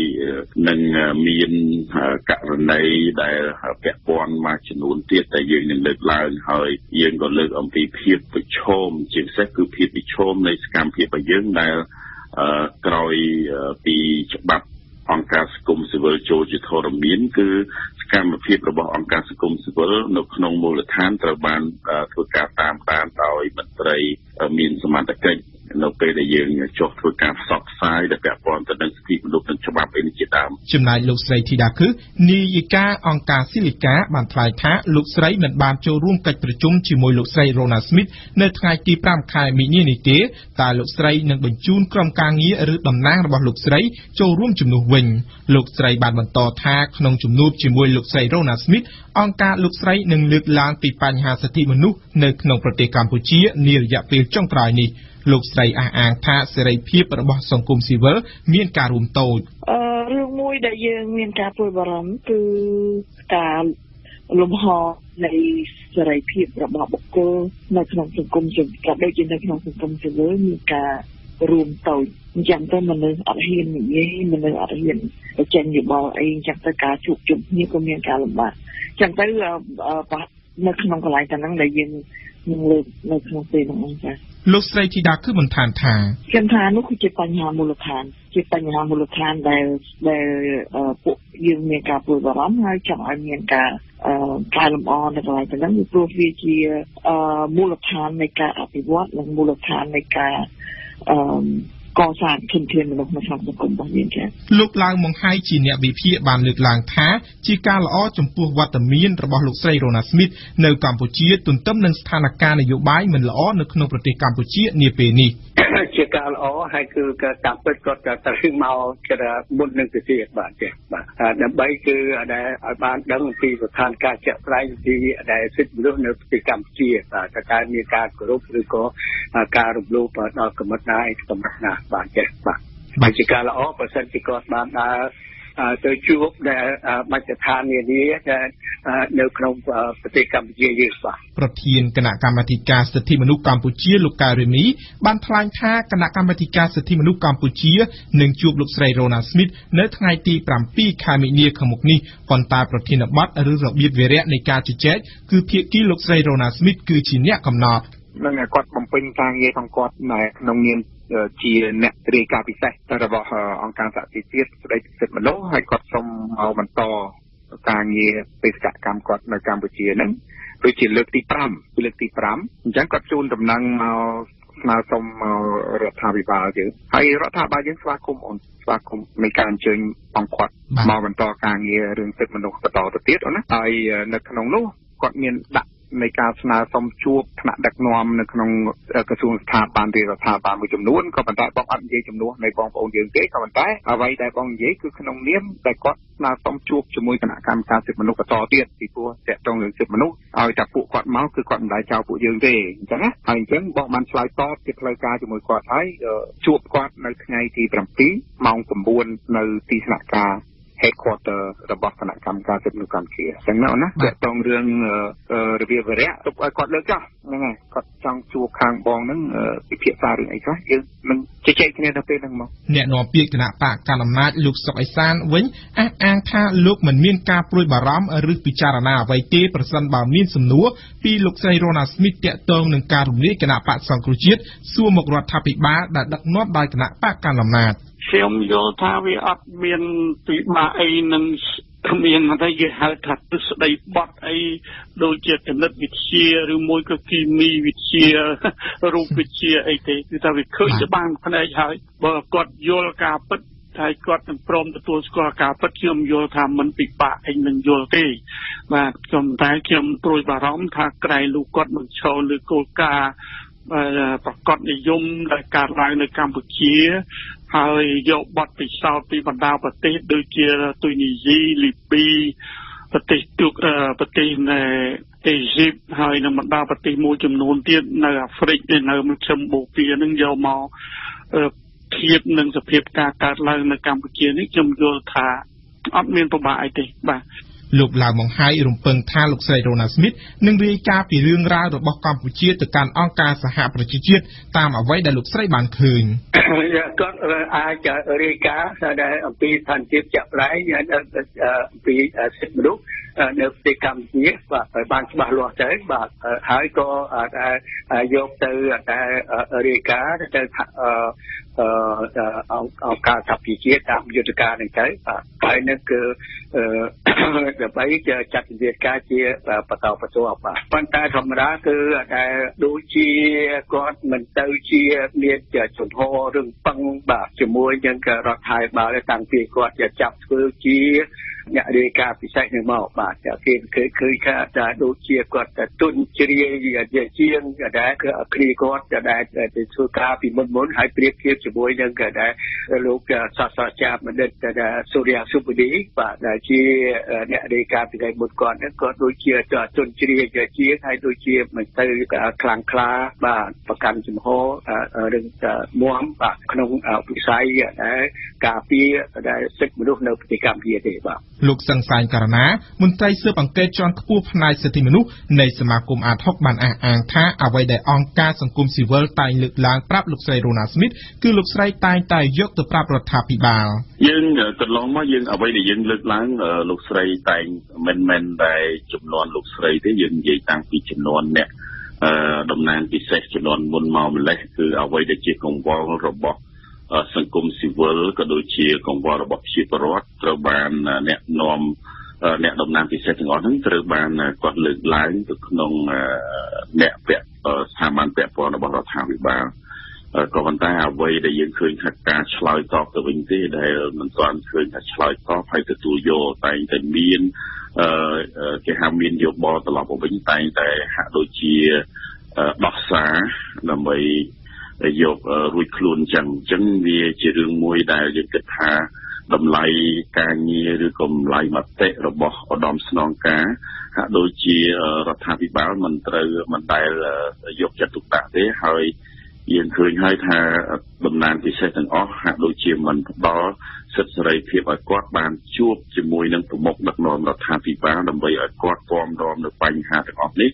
នឹងមានករណីដែលពាក់ព័ន្ធមួយចំនួនទៀតដែលយើងនឹងលើកឡើងហើយយើងក៏លើកអំពីភាពប្រឈមជាពិសេសគឺភាពប្រឈមនៃសកម្មភាពយើងដែលក្រោយពីច្បាប់ អង្គការសង្គមស៊ីវិលចូលជាធរមានគឺសកម្មភាពរបស់អង្គការសង្គមស៊ីវិលនៅក្នុងមូលដ្ឋានត្រូវបានធ្វើការតាមតាមដោយមន្ត្រីមានសមត្ថកិច្ចនៅពេលដែលយើងចុះធ្វើការផ្សព្វផ្សាយដល់ពាក់ព័ន្ធទៅនឹងសិទ្ធិមនុស្សនិងច្បាប់ពាណិជ្ជកម្ម លោកស្រីបានបន្តថាក្នុងជំនួបជាមួយលោកស្រីរ៉ូណាស្មីតអង្គការលោកស្រីនឹងលើកឡើងពីបញ្ហាសិទ្ធិមនុស្សនៅក្នុងប្រទេសកម្ពុជា រួមទៅអញ្ចឹងទៅមនុស្សអត់ហ៊ាននិយាយមនុស្សអត់ហ៊ានប្រចែងយោបល់អីអញ្ចឹងទៅការជួបជុំគ្នាក៏មានការលំបាកអញ្ចឹងទៅនៅក្នុងកន្លែងទាំងហ្នឹងដែលយើង នៅ លោកស្រីធីតាគឺ ក៏សាងជំនឿរបស់លោកស្រីរ៉ូណាស្មីតនៅកម្ពុជាទន្ទឹមនឹងស្ថានភាពនយោបាយមិនល្អនៅក្នុងប្រទេសកម្ពុជានាពេលនេះជាការល្អ បាទជាការល្អប្រសិនជាគាត់បានដើរទៅជួបដែល ជាអ្នករាយការណ៍ពិសេសរបស់អង្គការសហជីវជាតិស្តីពីសិទ្ធិមនុស្ស ในการស្នើសុំជួបថ្នាក់ដឹកនាំនៅក្នុងក្រសួងស្ថាប័នរដ្ឋាភិបាលយើងហើយរដ្ឋាភិបាលយើងស្វាគមន៍អ៊ុនស្វាគមន៍នៃការអញ្ជើញជំនួសនៅបងប្អូនយើងទេក៏ប៉ុន្តែបបអត់និយាយជំនួសនៅបងប្អូនយើងទេក៏ប៉ុន្តែអ្វីដែលបងនិយាយគឺក្នុងនាមដែលគាត់ស្នើសុំជួបជាមួយគណៈកម្មការសិទ្ធិមនុស្សកម្ពុជាអញ្ចឹងណាហើយអញ្ចឹងបងបានឆ្លើយតបទៅផ្លូវការជាមួយគាត់ហើយជួបគាត់នៅថ្ងៃទី ពីរ ខ្ញុំយល់ថាវាអត់មានទិដ្ឋភាពអីនឹងគ្មានថាយល់ថា ប្រកាសនិយមដែលកើតឡើងនៅកម្ពុជាហើយយកបទពិសោធន៍ពីបណ្ដាប្រទេសដូចជា លោកឡាវម៉ុងហៃរំពឹងថាលោកស្រីរ៉ូណាស្មីតនឹងរាយការណ៍ពីរឿងរ៉ាវរបស់កម្ពុជាទៅកាន់អង្គការសហប្រជាជាតិតាមអ្វីដែលលោកស្រីបានឃើញគាត់អាចរាយការណ៍ដែលអំពីស្ថានភាពចាក់ប្រៃ អկ ជាមួយនឹងគណៈរដ្ឋាភិបាលដែលតាំងពីគាត់ចាត់ធ្វើជាអ្នករាយការណ៍ លោកស្រីតែងតែយកទៅប្រាប់រដ្ឋាភិបាលយើងកន្លងមកយើងអ្វីដែលយើងលើកឡើងលោកស្រីតែងមិនមែនតែចំនួនលោកស្រីទេយើងនិយាយតាំងពីចំនួនអ្នក អឺដំណើរពិសេសចំនួនមុនមកម្លេះគឺអ្វីដែលជាកង្វល់របស់សង្គមស៊ីវិលក៏ដូចជាកង្វល់របស់ប្រជាពលរដ្ឋត្រូវបានអ្នកនាំអ្នកដំណើរពិសេសទាំងអស់ហ្នឹងត្រូវបានគាត់លើកឡើងទៅក្នុងអ្នកវេបសាមញ្ញវេបរបស់រដ្ឋាភិបាលក៏ប៉ុន្តែអ្វីដែលយើងឃើញថាការឆ្លើយតបទៅវិញទេដែលមិនទាន់ឃើញថាឆ្លើយតបហើយទទួលយកតែងតែមាន គេហៅមានយោបល់ត្រឡប់វិញតែតែហាក់ដូចជាដោះសារដើម្បីយករួចខ្លួនចឹងចឹងវាជារឿងមួយដែលយើងគិតថាតម្លៃការងារឬក៏តម្លៃមកតេរបស់ឧត្តមស្នងការហាក់ដូចជារដ្ឋាភិបាលមិនត្រូវមិនដែលយកចិត្តទុកដាក់ទេហើយយើងឃើញហើយថាតំណែងពិសេសទាំងអស់ហាក់ដូចជាមិនផ្ដល់ សិទ្ធិសេរីភាពឲ្យគាត់បានជួបជាមួយនឹងប្រមុខដឹកនាំរដ្ឋាភិបាលដើម្បីឲ្យគាត់គាំទ្រនៅបញ្ហាទាំងអស់នេះ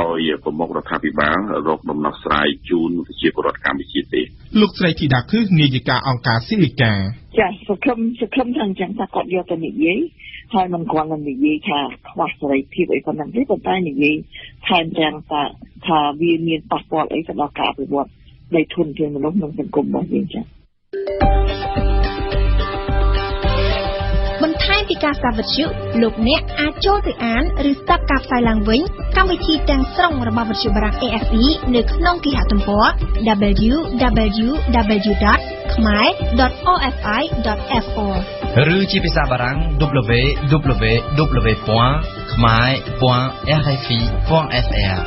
ឲ្យប្រមុខរដ្ឋាភិបាលរកដំណោះស្រាយជូនប្រជាពលរដ្ឋកម្ពុជាទេលោកស្រីធីតាឃឺងាយកាអង្ការស៊ីលីកាចា៎សង្ឃឹមសង្ឃឹមថងចឹងថាគាត់យកទៅនិយាយហើយមិនគួរនឹងនិយាយថាខ្វះសេរីភាពអីប៉ុណ្ណឹងទេប៉ុន្តែនិយាយថែមទាំងថាវាមានប៉ះពាល់អីសម្រាប់ការអភិវឌ្ឍនៃធនធានមនុស្សនិងសង្គមរបស់យើងចា៎ បន្ថែមពីការស្ដាប់វិទ្យុលោកអ្នកអាចចូលទៅអានឬស្ដាប់ការផ្សាយឡើងវិញកម្មវិធីទាំងស្រុងរបស់វិទ្យុបារាំង អារ អេஃப் អ៊ី នៅក្នុងគេហទំព័រ double-u double-u double-u dot khmer dot o f i dot f o ឬជាភាសាបារាំង double-u double-u double-u dot khmer dot r f i dot f r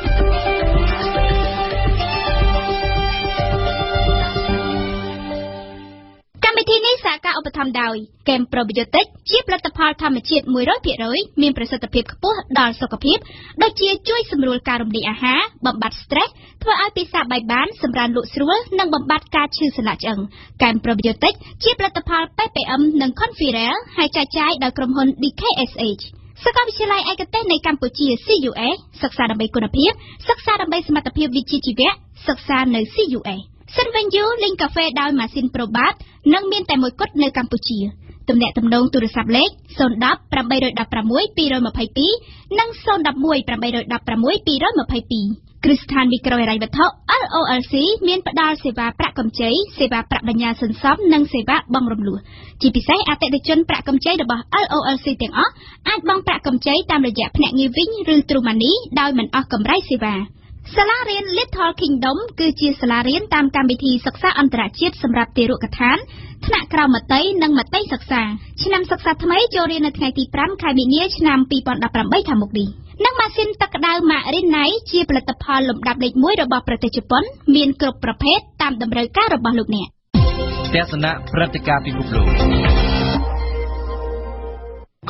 Camprobioticជាផលិតផលធម្មជាតិ one hundred percent មានប្រសិទ្ធភាពខ្ពស់ដល់សុខភាពដូចជាជួយសម្រួលការរំលាយអាហារបំបាត់ stress ធ្វើឲ្យពិសាបាយបានសម្រានលក់ស្រួលនិងបំបាត់ការឈឺសន្លាក់ឆ្អឹង Camprobiotic ជាផលិតផល pê pê em និង Conferel ហើយចែកចាយដោយក្រុមហ៊ុន D K S H សាកលវិទ្យាល័យឯកទេសនៃកម្ពុជា C U A សិក្សាដើម្បីគុណភាពសិក្សាដើម្បីសមត្ថភាពវិជ្ជាជីវៈសិក្សានៅ C U A សិនវិញយូលីងកាហ្វេដោយម៉ាស៊ីនប្រូបាតនិងមានតែមួយគត់នៅកម្ពុជាទំនាក់ទំនងទូរស័ព្ទលេខ zero one zero one one one two two និង zero one one one one one two two គ្រឹះស្ថានវិក្រយហិរញ្ញវត្ថុ L O L C មានផ្ដល់សេវាប្រាក់កម្ចីសេវាប្រាក់បញ្ញើសន្សំនិងសេវាបង់រំលោះជាពិសេសអតិថិជនប្រាក់កម្ចីរបស់ L O L C ទាំងអស់អាចបង់ប្រាក់កម្ចីតាមរយៈភ្នាក់ងារវិញឬ True Money ដោយមិនអស់កម្រៃសេវា សាលារៀន Little Kingdom គឺជាសាលារៀនតាមកម្មវិធីសិក្សាអន្តរជាតិសម្រាប់ទារកកឋានថ្នាក់ក្រោមមត្តេយ្យនិងមត្តេយ្យសិក្សាឆ្នាំសិក្សាថ្មីចូលរៀននៅថ្ងៃទី five ខែមីនាឆ្នាំ twenty eighteen ខាមុខនេះ និងម៉ាស៊ីនទឹកក្តៅ Marinai ជាផលិតផលលំដាប់លេខ one របស់ប្រទេសជប៉ុន មានគ្រប់ប្រភេទតាមតម្រូវការរបស់លោកអ្នក ទស្សនៈព្រឹត្តិការណ៍ពិភពលោក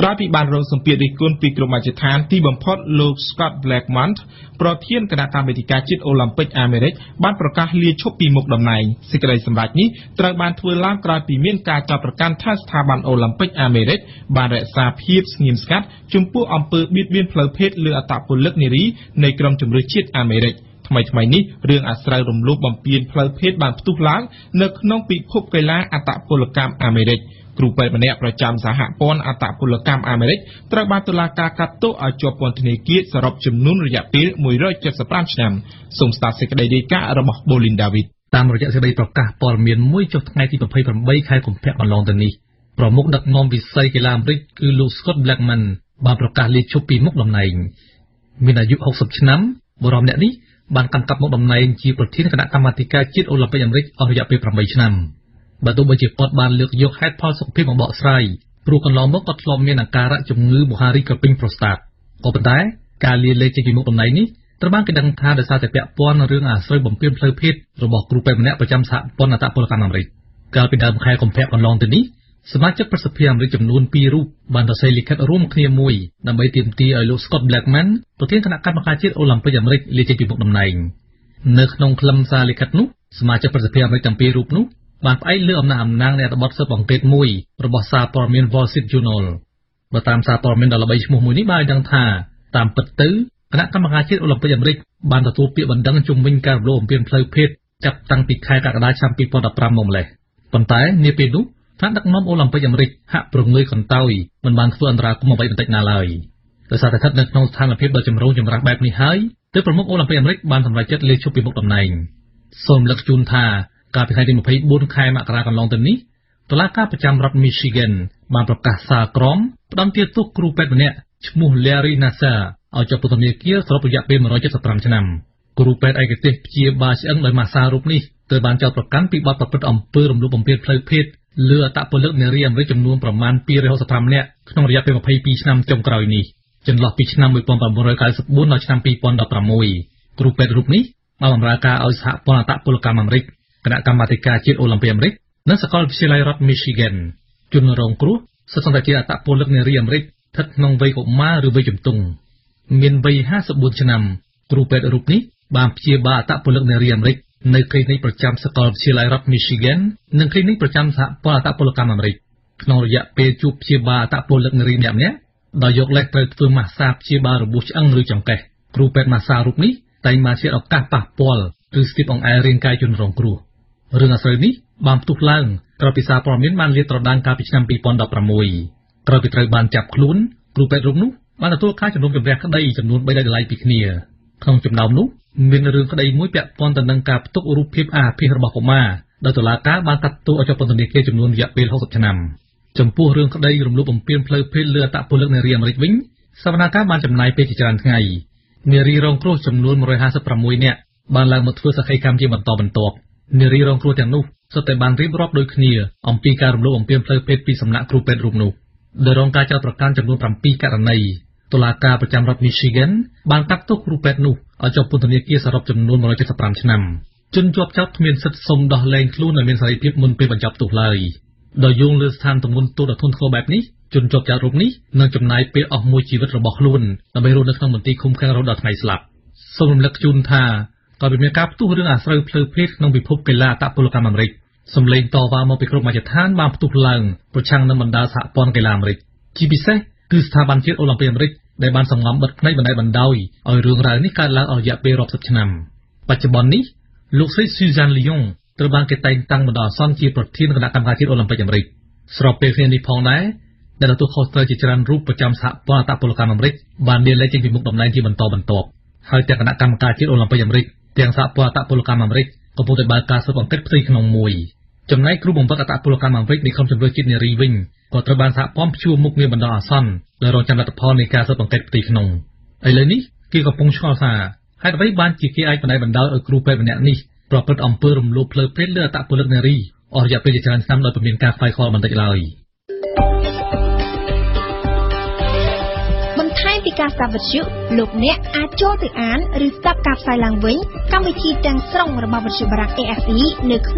ក្រោយពីបានរងសម្ពាធរិះគន់ពីក្រុមអាជ្ញាធរទីបំផុតលោក Scott Blackmont ប្រធានគណៈកម្មាធិការជាតិអូឡីមពិកអាមេរិកបានប្រកាសលាឈប់ពីមុខតំណែងសេចក្ដីសម្រេចនេះត្រូវបានធ្វើឡើងក្រោយពីមានការចោទប្រកាន់ថាស្ថាប័នអូឡីមពិកអាមេរិកបានរក្សាភាពស្ងៀមស្ងាត់ចំពោះអំពើបៀតបៀនផ្លូវភេទលើអត្តពលិកនារីនៃក្រុមជំរឿនជាតិអាមេរិក ថ្មីៗនេះរឿងអាស្រ័យរំលោភបំពានផ្លូវភេទបានផ្ទុះឡើងនៅក្នុងពិភពកីឡាអត្តពលកម្មអាមេរិក គ្រូពេទ្យម្នាក់ប្រចាំសហព័ន្ធអត្តពលកម្មអាមេរិកត្រូវបានតុលាការកាត់ទោសឲ្យជាប់ពន្ធនាគារសរុបចំនួនរយៈពេល one hundred seventy-five ឆ្នាំសូមស្ដាប់សេចក្ដីរាយការណ៍របស់ Bolin David តាមរយៈសេចក្ដីប្រកាសព័ត៌មានមួយចុះថ្ងៃទី twenty-eight ខែកុម្ភៈកន្លងទៅនេះប្រមុខដឹកនាំវិស័យកីឡាអាមេរិកគឺលោក Scott Blackmon បានប្រកាសលាឈប់ពីមុខតំណែងមានអាយុ sixty ឆ្នាំ បរមអ្នកនេះបានកាន់កាប់មុខតំណែងជាប្រធានគណៈកម្មាធិការជាតិអូឡីមពិកអាមេរិកអស់រយៈពេល eight ឆ្នាំ បាទទោះបីជាគាត់បានលើកយកហេតុផលសុខភាពមកបកស្រាយព្រោះកន្លងមកគាត់ធ្លាប់មានអាការៈជំងឺមហារីកកពិងប្រូស្តាតក៏ប៉ុន្តែការលាលែងចេញពីមុខតំណែងនេះត្រូវបានគេដឹងថាដោយសារតែពាក់ព័ន្ធនឹងរឿងអាស្រូវបំពេញផ្លូវភេទរបស់គ្រូពេទ្យម្នាក់ប្រចាំសហព័ន្ធអត្តពលកម្មអាមេរិកកាលពីដើមខែកុម្ភៈកន្លងទៅនេះសមាជិកប្រសិទ្ធភាពអាមេរិកចំនួន two រូបបានដកចេញលិខិតរួមគ្នាមួយដើម្បីទាមទារឲ្យលោក Scott Blackmon ប្រធានគណៈកម្មាធិការជាតិអូឡីមពិកអាមេរិកលាចេញពីមុខតំណែងនៅក្នុងខ្លឹមសារលិខិតនោះសមាជិកប្រសិទ្ធភាពអាមេរិកទាំងពីររូបនោះ បានផ្អែកលើអំណះអំណាងនៃអត្ថបទស៊ើបអង្កេតមួយរបស់សារព័ត៌មាន Wall Street Journal បើតាមសារព័ត៌មានដ៏ល្បីឈ្មោះមួយនេះបានឲ្យដឹងថាតាមពិតទៅគណៈកម្មការជាតិអូឡីមពិកអាមេរិកបានទទួលពាក្យបណ្ដឹងជំវិញការរំលោភបំពានផ្លូវភេទចាប់តាំងពីខែកក្កដាឆ្នាំ twenty fifteen មកនេះប៉ុន្តែនាពេលនោះថ្នាក់ដឹកនាំអូឡីមពិកអាមេរិកហាក់ប្រងើយកន្តើយមិនបានធ្វើអន្តរាគមន៍អ្វីបន្តិចណាឡើយដោយសារតែស្ថិតនៅក្នុងស្ថានភាពដ៏ចម្រូងចម្រាសបែបនេះហើយទើបលោក Scott Blackmon បានសម្រេចចិត្តលាឈប់ពីមុខតំណែងនៅក្នុងពេលដែលលោកបានប្រកាសលាឈប់ពីមុខតំណែងនេះដោយសារតែការរំលោភបំពានផ្លូវភេទរបស់គ្រូពេទ្យម្នាក់ប្រចាំសហព័ន្ធអត្តពលកម្មអាមេរិក โดย ประมุข โอลิมปิก อเมริก បានសម្រេចចិត្តលាឈប់ពីមុខតំណែង សូមលើកជូនថា កាលពីថ្ងៃទី ម្ភៃបួន ខែមករាកន្លងទៅនេះ តុលាការប្រចាំរដ្ឋ Michigan បានប្រកាសសារក្រមផ្ដន្ទាទោសគ្រូពេទ្យម្នាក់ឈ្មោះ Larry Nassar ឲ្យជាប់ពន្ធនាគារសរុបរយៈពេល 175 ឆ្នាំ គ្រូពេទ្យឯកទេសព្យាបាលឆ្អឹងដោយម៉ាសារូបនេះត្រូវបានចោទប្រកាន់ពីបទប្រព្រឹត្តអំពើរំលោភបំពានផ្លូវភេទលើអត្តពលិកនារីអាមេរិកចំនួនប្រមាណ ពីរhundred fifty នាក់ក្នុងរយៈពេល twenty-two ឆ្នាំចុងក្រោយនេះចន្លោះពីឆ្នាំ nineteen ninety-four ដល់ឆ្នាំ two thousand sixteen គ្រូពេទ្យរូបនេះបានបម្រើការឲ្យសហព័ន្ធអត្តពលកម្មអាមេរិកគណៈកម្មាធិការជាតិអូឡីមពិកអាមេរិកនិងសាកលវិទ្យាល័យរដ្ឋ Michigan ជនរងគ្រោះសិស្សអន្តរជាតិអត្តពលិកនារីអាមេរិកស្ថិតក្នុងវ័យកុមារឬវ័យជំទង់មានវ័យ fifty-four ឆ្នាំគ្រូពេទ្យរូបនេះ បានព្យាបាលអត្តពលិកនារីអាមេរិកនៅគ្លីនិកប្រចាំសាកលវិទ្យាល័យរដ្ឋ Michigan និងគ្លីនិកប្រចាំសហព័ន្ធអត្តពលកម្មអាមេរិកក្នុងរយៈពេលជួបព្យាបាលអត្តពលិកនារីម្នាក់ៗដោយយកលេសត្រូវធ្វើម៉ាស្សាព្យាបាលរបួសឆ្អឹងឬចង្កេះគ្រូពេទ្យម៉ាស្សារូបនេះតែងមានអាស័យឱកាសប៉ះពាល់ឬស្ទីបអង្អែលរាងកាយជនរងគ្រោះរឿងអាស្រ័យនេះបានផ្ទុះឡើងក្រោយពីសារព័ត៌មានបានលាតត្រដាងការពីឆ្នាំ two thousand fifteen ក្នុងចំណោមនោះមានរឿងក្តីមួយពាក់ព័ន្ធទៅនឹងការផ្ទុករូបភាពអាភិររបស់កុមារដោយតុលាការបានកាត់ទោសឲ្យជាប់ពន្ធនាគារចំនួនរយៈពេល sixty ឆ្នាំចំពោះរឿងក្តីរំលោភបំពានផ្លូវភេទលើអត្តពលិកនារីអាមេរិកវិញសវនាការបានចំណាយពេលជាច្រើនថ្ងៃនារីរងគ្រោះចំនួន one hundred sixty-five នាក់បានឡើងមកធ្វើសកម្មជាបន្តបន្ទាប់នារីរងគ្រោះទាំងនោះសុទ្ធតែបានរៀបរាប់ដោយគ្នាអំពីការរំលោភបំពានផ្លូវភេទពីសំណាក់គ្រូពេទ្យរូបនោះដោយរងការចោទប្រកាន់ចំនួន seven ករណី តុលាការប្រចាំរដ្ឋ Michigan បានកាត់ទោសគ្រូពេទ្យនោះឲ្យជាប់ពន្ធនាគារសរុបចំនួន one hundred seventy-five ឆ្នាំជនជាប់ចោទគ្មានសិទ្ធិសុំដោះលែងខ្លួននិងមានសេរីភាពមុនពេលបញ្ចប់ទោសឡើយដោយយោងលើស្ថានទម្ងន់ទោសដ៏ធ្ងន់ធ្ងរបែបនេះជនជាប់ចោទរូបនេះនឹងចំណាយពេលអស់មួយជីវិតរបស់ខ្លួនដើម្បីរស់នៅក្នុងមន្ទីរឃុំឃាំងរហូតដល់ថ្ងៃស្លាប់សូមរំលឹកជូនថាក្រោយពីមានការផ្ទុះរឿងអាស្រូវភ្លើងភេទក្នុងពិភពកីឡាអត្តពលកម្មអាមេរិកសម្លេងតវ៉ាមកពីក្រុមមជ្ឈដ្ឋានបានផ្ទុះឡើងប្រឆាំងនឹងបណ្ដាសាព័ន្ធកីឡាអាមេរិកជាពិសេសគឺស្ថាប័នជាតិអូឡីមពិកអាមេរិកដែលបានសម្ងំបិទភ្នែកបណ្ដៃបណ្ដោយឲ្យរឿងរ៉ាវនេះកើតឡើងរយៈពេលរាប់សិបឆ្នាំបច្ចុប្បន្ននេះ លោកស្រីស៊ូសាន លីយ៉ុង ត្រូវបានគេតែងតាំងបណ្ដោះអាសន្នជាប្រធានគណៈកម្មការជាតិអូឡីមពិកអាមេរិកស្របពេលគ្នានេះផងដែរដែលទទួលខុសត្រូវជាច្រើនរូបប្រចាំសហព័ន្ធអត្តពលកម្មអាមេរិកបានលាលែងចេញពីមុខតំណែងជាបន្តបន្ទាប់ហើយតែគណៈកម្មការជាតិអូឡីមពិកអាមេរិកទាំងសហព័ន្ធអត្តពលកម្មអាមេរិកក៏ពុំទៅបានការស៊ើបអង្កេតផ្ទៃក្នុងមួយចំណែកគ្រូបង្វឹកអត្តពលកម្មអាមេរិកនេះកំពុងតែបានសាកប៉ាំព្យួរមុខគ្នាបណ្ដោះអាសន្នដោយរងចាំលទ្ធផលនៃការស៊ើបអង្កេតផ្ទៃក្នុងឥឡូវនេះ គេកំពុងឆ្លងសារហើយអ្វីបានជាគេអាចបណ្ដៃបណ្ដោយឲ្យគ្រូពេទ្យម្នាក់នេះប្រព្រឹត្តអំពើរំលោភផ្លូវភេទលើអត្តពលិកនារីអាមេរិកប្រហែលអំពើរំលោភផ្លូវភេទលើអត្តពលិកនារីអាមេរិក double-u double-u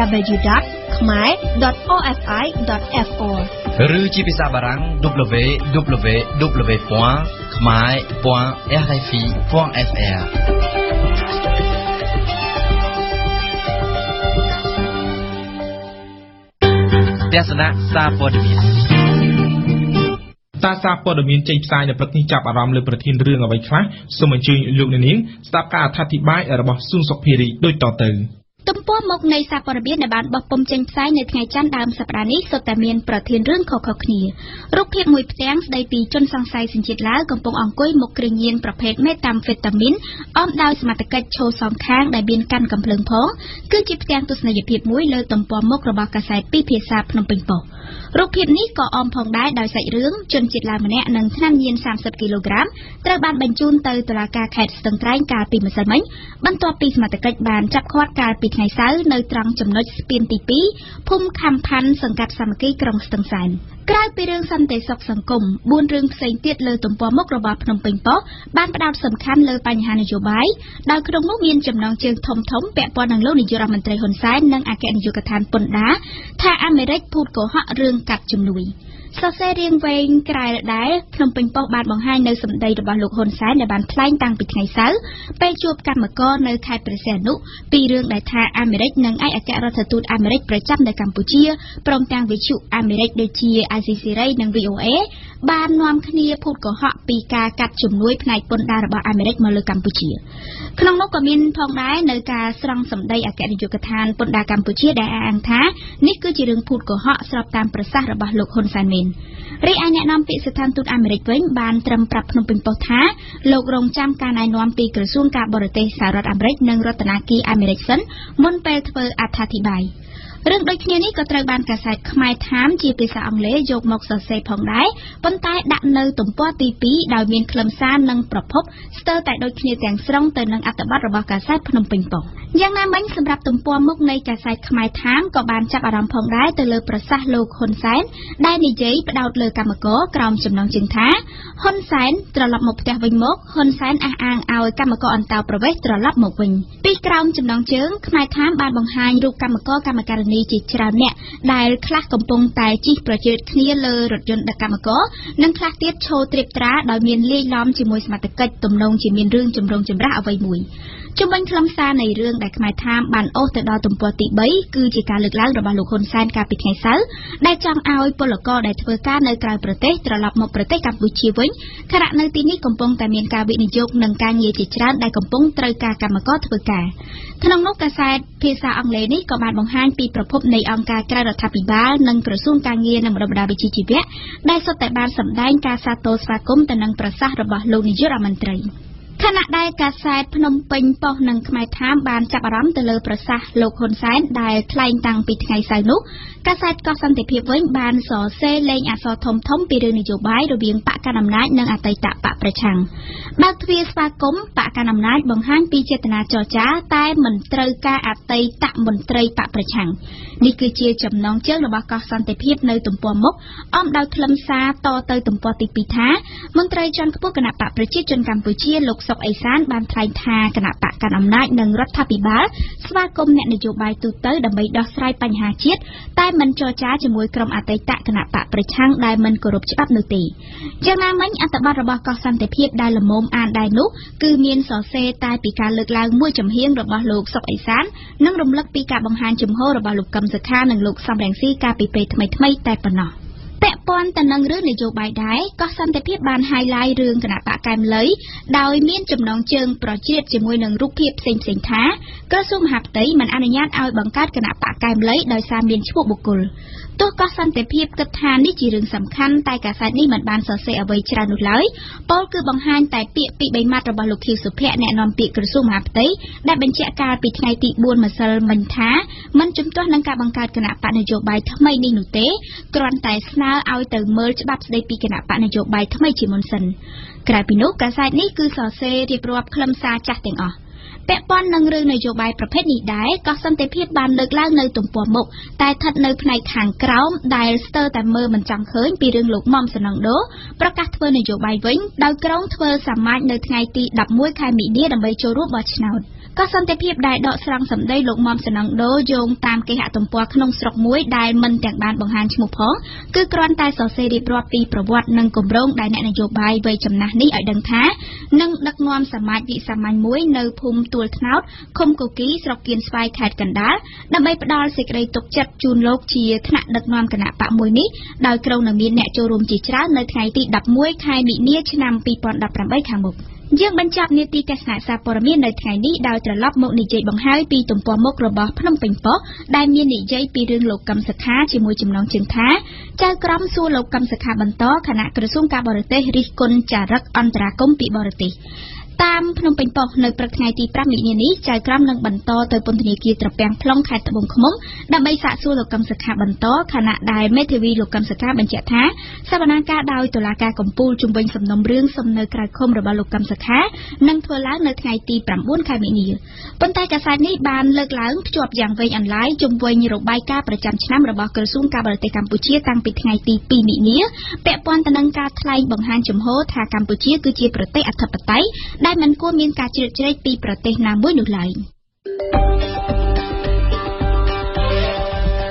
double-u dot khmer dot r f i dot f o ឬជាភាសាបារាំង double-u double-u double-u dot khmer dot r f i dot f r Yes, ទំព័រមុខនៃសារព័ត៌មានដែលបានបោះពុំចេញផ្សាយនៅថ្ងៃច័ន្ទដើមសប្តាហ៍នេះសុទ្ធតែមានប្រធានរឿងខុសៗគ្នារូបភាពមួយផ្ទាំងស្ដីពីជនសង្ស័យសញ្ជាតិឡាវកំពុងអង្គុយមុខគ្រឿងញៀនប្រភេទមេតាមហ្វេតាមីនអមដោយសមាជិកជនសង្ឃាងដែលមានកាន់កំភ្លើងផងគឺជាផ្ទាំងទស្សនីយភាពមួយលើទំព័រមុខរបស់កាសែតពីភាសាភ្នំពេញប៉ុស្តិ៍រូបភាពនេះក៏អមផងដែរដោយសាច់រឿងជនជាតិឡាវម្នាក់នឹងឆ្នាំញៀន thirty គីឡូក្រាម ត្រូវបានបញ្ជូនទៅតុលាការខេត្តស្ទឹងត្រែងកាលពីម្សិលមិញបន្ទាប់ពីសមាជិកបានចាប់ឃាត់កាលពីថ្ងៃសៅរ៍នៅត្រង់ចំណុចស្ពានទី two ភូមិខំផាន់សង្កាត់សាមគ្គីក្រុងស្ទឹងសែន ក្រៅពីរឿងសន្តិសុខសង្គម four រឿងផ្សេងទៀតលើទំព័រមុខរបស់ភ្នំពេញប៉ុស្តិ៍បានផ្ដោតសំខាន់លើបញ្ហានយោបាយដោយក្នុងនោះមានចំណងជើងធំធំពាក់ព័ន្ធនឹងលោកនាយករដ្ឋមន្ត្រីហ៊ុនសែននិងអគ្គនាយកដ្ឋានពន្ធដារថាអាមេរិកភូតកុហករឿងកាត់ជំនួយសរសេររៀងវែងក្រែលដែរភ្នំពេញប៉ុស្តិ៍បានបង្ហាញនៅសម្ដីរបស់លោកហ៊ុនសែនដែលបានថ្លែងតាំងពីថ្ងៃសៅរ៍ពេលជួបកម្មករនៅខេត្តព្រះសីហនុពីរឿងដែលថាអាមេរិកនិងឯកអគ្គរដ្ឋទូតអាមេរិកប្រចាំនៅកម្ពុជាព្រមទាំងវិទ្យុអាមេរិកដូចជា i xê xêនិង vê o a បាន នាំ គ្នា ភូតកុហក ពី ការ កាត់ ជំនួយ ផ្នែក ពន្ធដារ របស់ អាមេរិក មក លើ កម្ពុជា ក្នុង នោះ ក៏ មាន ផង ដែរ នៅ ការ ស្រង់ សម្ដី អគ្គនាយកដ្ឋាន ពន្ធដារ កម្ពុជា ដែល អះអាង ថា នេះ គឺជា រឿង ភូតកុហក ស្រប តាម ប្រសាសន៍ របស់ លោក ហ៊ុន សែន មីន រីឯ អ្នក នាំ ពាក្យ ស្ថានទូត អាមេរិក វិញ បាន ត្រឹម ប្រាប់ ភ្នំពេញ ប៉ុស្តិ៍ ថា លោក រង ចាំ ការ ណែនាំ ពី ក្រសួង ការ បរទេស សហរដ្ឋ អាមេរិក និង រដ្ឋាភិបាល អាមេរិក សិន មុន ពេល ធ្វើ អត្ថាធិប្បាយរឿងដូចគ្នានេះក៏ត្រូវបានកាសែតខ្មែរថាមជាភាសាអង់គ្លេសយកមកសរសេរផងដែរប៉ុន្តែដាក់នៅទំព័រទីពីរដោយមានខ្លឹមសារនិងប្រភពស្ទើរតែដូចគ្នាទាំងស្រុងទៅនឹងអត្ថបទរបស់កាសែតភ្នំពេញប៉ុស្តិ៍យ៉ាងណាមិញសម្រាប់ទំព័រមុខនៃកាសែតខ្មែរថាមក៏បានចាប់អារម្មណ៍ផងដែរទៅលើប្រសាសន៍លោកហ៊ុនសែនដែលនិយាយផ្ដោតលើកម្មករក្រោមចំណងជើងថាហ៊ុនសែនត្រឡប់មកផ្ទះវិញមកហ៊ុនសែនអះអាងឲ្យកម្មករអន្តោប្រវេសន៍ត្រឡប់មកវិញពីក្រោមចំណងជើងខ្មែរថាមបានបង្ហាញរូបកម្មករកម្មការនេះជាច្រើនអ្នកដែលខ្លះកំពុងតែជិះប្រជែកគ្នាលើរថយន្តដឹកកម្មករនិងខ្លះទៀតឈរត្រៀបត្រាដោយមានលេខឡំជាមួយសមត្ថកិច្ចទំនងជាមានរឿងចម្រូងចម្រាសអ្វីមួយជំវិញខ្លឹមសារនៃរឿងដែលខ្មែរថាមបានអូសទៅដល់ទំព័រទីបីគឺជាការលើកឡើងរបស់លោកហ៊ុនសែនកាលពីថ្ងៃសៅរ៍ដែលចង់ឲ្យពលករដែលធ្វើការនៅក្រៅប្រទេសត្រឡប់មកប្រទេសកម្ពុជាវិញខណៈនៅទីនេះកំពុងតែមានការវិនិយោគនិងការងារជាច្រើនដែលកំពុងត្រូវការកម្មករធ្វើការក្នុងនោះកាសែតភាសាអង់គ្លេសនេះក៏បានបង្ហាញពីប្រភពនៃអង្គការក្រៅរដ្ឋាភិបាលនិងក្រសួងការងារនិងបណ្ដាវិជ្ជាជីវៈដែលសុទ្ធតែបានសម្ដែងការសាទរស្វាគមន៍ទៅនឹងប្រសាសន៍របស់លោកនាយករដ្ឋមន្ត្រីខណៈដែលកាសែតភ្នំពេញប៉ុស្តិ៍និងខ្មែរថាមបានចាប់អារម្មណ៍ទៅលើប្រសាសន៍លោកហ៊ុនសែនដែលថ្លែងតាំងពីថ្ងៃសៅរ៍នោះកាសែតកោះសន្តិភាពវិញបានសរសេរលេខអក្សរធំធំពីរឿងនយោបាយរវាងបកកណ្ដាលអំណាចនិងអតីតបកប្រឆាំងបើទ្វារស្វាគមន៍បកកណ្ដាលអំណាចបង្ហាញពីចេតនាចរចាតែមិនត្រូវការអតីតមន្ត្រីបកប្រឆាំងនេះគឺជាចំណងជើងរបស់កោះសន្តិភាពនៅទំព័រមុខអមដោយខ្លឹមសារតទៅទំព័រទីពីរថាមន្ត្រីជាន់ខ្ពស់គណៈបកប្រជាជនកម្ពុជាលោកសុកអេសានបានថ្លែងថាគណៈបកកណ្ដាលអំណាចនិងរដ្ឋាភិបាលស្វាគមន៍អ្នកនយោបាយទូទៅដើម្បីដោះស្រាយបញ្ហាជាតិតែមិនចរចាជាមួយក្រុមអតីតគណៈបកប្រឆាំងដែលមិនគោរពច្បាប់នោះទេយ៉ាងណាមិញអត្ថបទរបស់កោះសន្តិភាពដែលលំមុំអានដែរនោះគឺមានសរសេរតែពីការលើកឡើងមួយចំហៀងរបស់លោកសុកអេសាននិងរំលឹកពីការបង្ហាញជំហររបស់លោកកឹមសុខានិងលោកសំរងស៊ីកាលពីពេលថ្មីៗតែប៉ុណ្ណោះពាក់ព័ន្ធទៅនឹងរឿងនយោបាយដែរកោះសន្តិភាពបាន highlight រឿងគណៈបកកែមលីដោយមានចំណងជើងប្រជ្រាបជាមួយនឹងរូបភាពផ្សេងផ្សេងថាក្រសួងមហាផ្ទៃមិនអនុញ្ញាតឲ្យបង្កើតគណៈបកកែមលីដោយសារមានឈ្មោះបុគ្គលទោះកោះសន្តិភាពគិតថានេះជារឿងសំខាន់តែកាសែតនេះមិនបានសរសេរអ្វីច្រើននោះឡើយពោលគឺបង្ហាញតែពាក្យពីបីម៉ាត់របស់លោកខៀវសុភ័ក្រអ្នកនាំពាក្យក្រសួងមហាផ្ទៃដែលបញ្ជាក់កាលពីថ្ងៃទីបួនម្សិលមិញថាមិនជំទាស់នឹងការបង្កើតគណៈបកនយោបាយថ្មីនេះនោះទេគ្រាន់តែស្នើឲ្យទៅមើលច្បាប់ស្តីពីគណៈបកនយោបាយថ្មីជាមុនសិនក្រៅពីនោះកាសែតនេះគឺសរសេររៀបរាប់ខ្លឹមសារចាស់ទាំងអស់ពាក់ព័ន្ធនឹងរឿងនយោបាយប្រភេទនេះដែរកោះសន្តិភាពបានលើកឡើងនៅទំព័រមុខតែស្ថិតនៅផ្នែកខាងក្រោមដែលស្ទើរតែមើលមិនចង់ឃើញពីរឿងលោកមុំសំណងដូប្រកាសធ្វើនយោបាយវិញដោយក្រុងធ្វើសមាជនៅថ្ងៃទីដប់មួយខែមីនាដើម្បីចូលរួមបោះឆ្នោតកោះសន្តិភាពដែលដកស្រង់សម្ដីលោកមុំសំណងដូយោងតាមគេហទំព័រក្នុងស្រុកមួយដែលមិនទាំងបានបង្ហាញឈ្មោះផងគឺគ្រាន់តែសរសេររៀបរាប់ពីប្រវត្តិនិងគម្រោងដែលអ្នកនយោបាយវ័យចំណាស់នេះឲ្យដឹងថានឹងដឹកនាំសមាជវិសាមញ្ញមួយនៅភូមិទួលថ្នោតឃុំកូគីស្រុកគៀនស្វាយខេត្តកណ្ដាលដើម្បីផ្ដល់សេចក្តីទុកចិត្តជូនលោកជាថ្នាក់ដឹកនាំគណៈបកមួយនេះដោយក្រុងនឹងមានអ្នកចូលរួមជាច្រើននៅថ្ងៃទីដប់មួយខែមិនិនាឆ្នាំពីរពាន់ដប់ប្រាំបីខាងមុខយើងបញ្ចប់នីតិទេសនាសារព័ត៌មាននៅថ្ងៃនេះដោយត្រឡប់មកនិយាយបង្ហើយពីទំព័រមុខរបស់ភ្នំពេញប៉ុស្តិ៍ដែលមាននិយាយពីរឿងលោកកឹមសុខាជាមួយចំណងជើងថាចៅក្រមសួរលោកកឹមសុខាបន្តគណៈក្រសួងការបរទេសរិះគន់ចារឹកអន្តរាគមន៍ពីបរទេសតាមភ្នំពេញប៉ុស្តិ៍នៅព្រឹកថ្ងៃទីប្រាំមិនិនានេះចៅក្រមនឹងបន្តទៅពន្ធនាគារត្រពាំង plong ខេត្តត្បូងឃ្មុំដើម្បីសាកសួរលោកកឹមសុខាបន្តខណៈដែលមេធាវីលោកកឹមសុខាបញ្ជាក់ថាសវនាការដោយតុលាការកំពូលជំវិញសំណុំរឿងសំណើក្រៅឃុំរបស់លោកកឹមសុខានឹងធ្វើឡើងនៅថ្ងៃទីប្រាំបួនខែមិនិនាប៉ុន្តែកាសែតនេះបានលើកឡើងភ្ជាប់យ៉ាងវែងអន្លាយជំវិញរបាយការណ៍ប្រចាំឆ្នាំរបស់ក្រសួងការបរទេសកម្ពុជាតាំងពីថ្ងៃទីពីរមិនិនាពាក់ព័ន្ធទៅនឹងការថ្លែងបង្ហាញជំហរថាកម្ពុជាគឺជាប្រទេសអធិបតេយ្យដែលមិនគួរមានការជ្រៀតជ្រែកពីប្រទេសណាមួយនោះឡើយ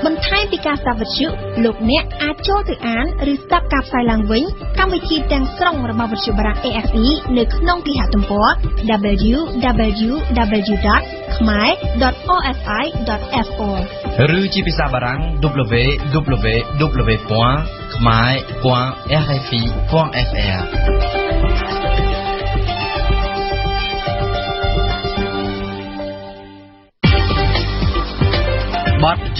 បន្ថែម www.khmai.rfi.fr បាននិ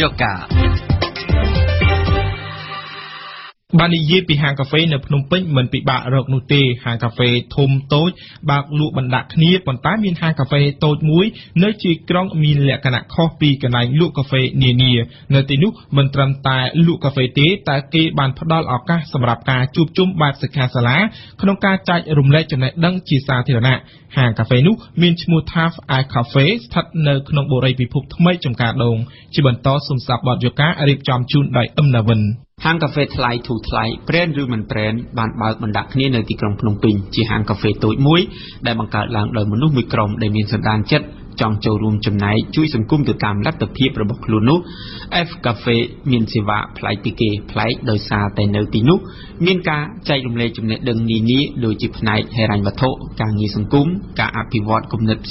យាយពីហាងកាហ្វេនៅភ្នំពេញមិនពិបាករកនោះទេហាងកាហ្វេធំតូចបើកលក់បណ្ដាក់គ្នាប៉ុន្តែមានហាងកាហ្វេតូចមួយនៅជាក្រុងមានលក្ខណៈខុសពីកន្លែងលក់កាហ្វេនានានៅទីនោះមិនត្រឹមតែលក់កាហ្វេទេតែគេបានផ្ដល់ឱកាសសម្រាប់ការជួបជុំបែបសិក្ខាសាលាក្នុងការចែករំលែកចំណេះដឹងជាសាធារណៈហាងកាហ្វេ ថ្លៃធូរថ្លៃ ចង់ចូលរួមចំណែកជួយសង្គមទៅតាមលទ្ធភាពរបស់ខ្លួននោះ ចូលរួមភាគច្រើនមើលខ្ញុំសង្កេតមើលវ័យភាគច្រើនពួកគាត់ជាយុវជនហើយមួយចំនួនគាត់ជាសមាជិកក្រមសំហើយមួយ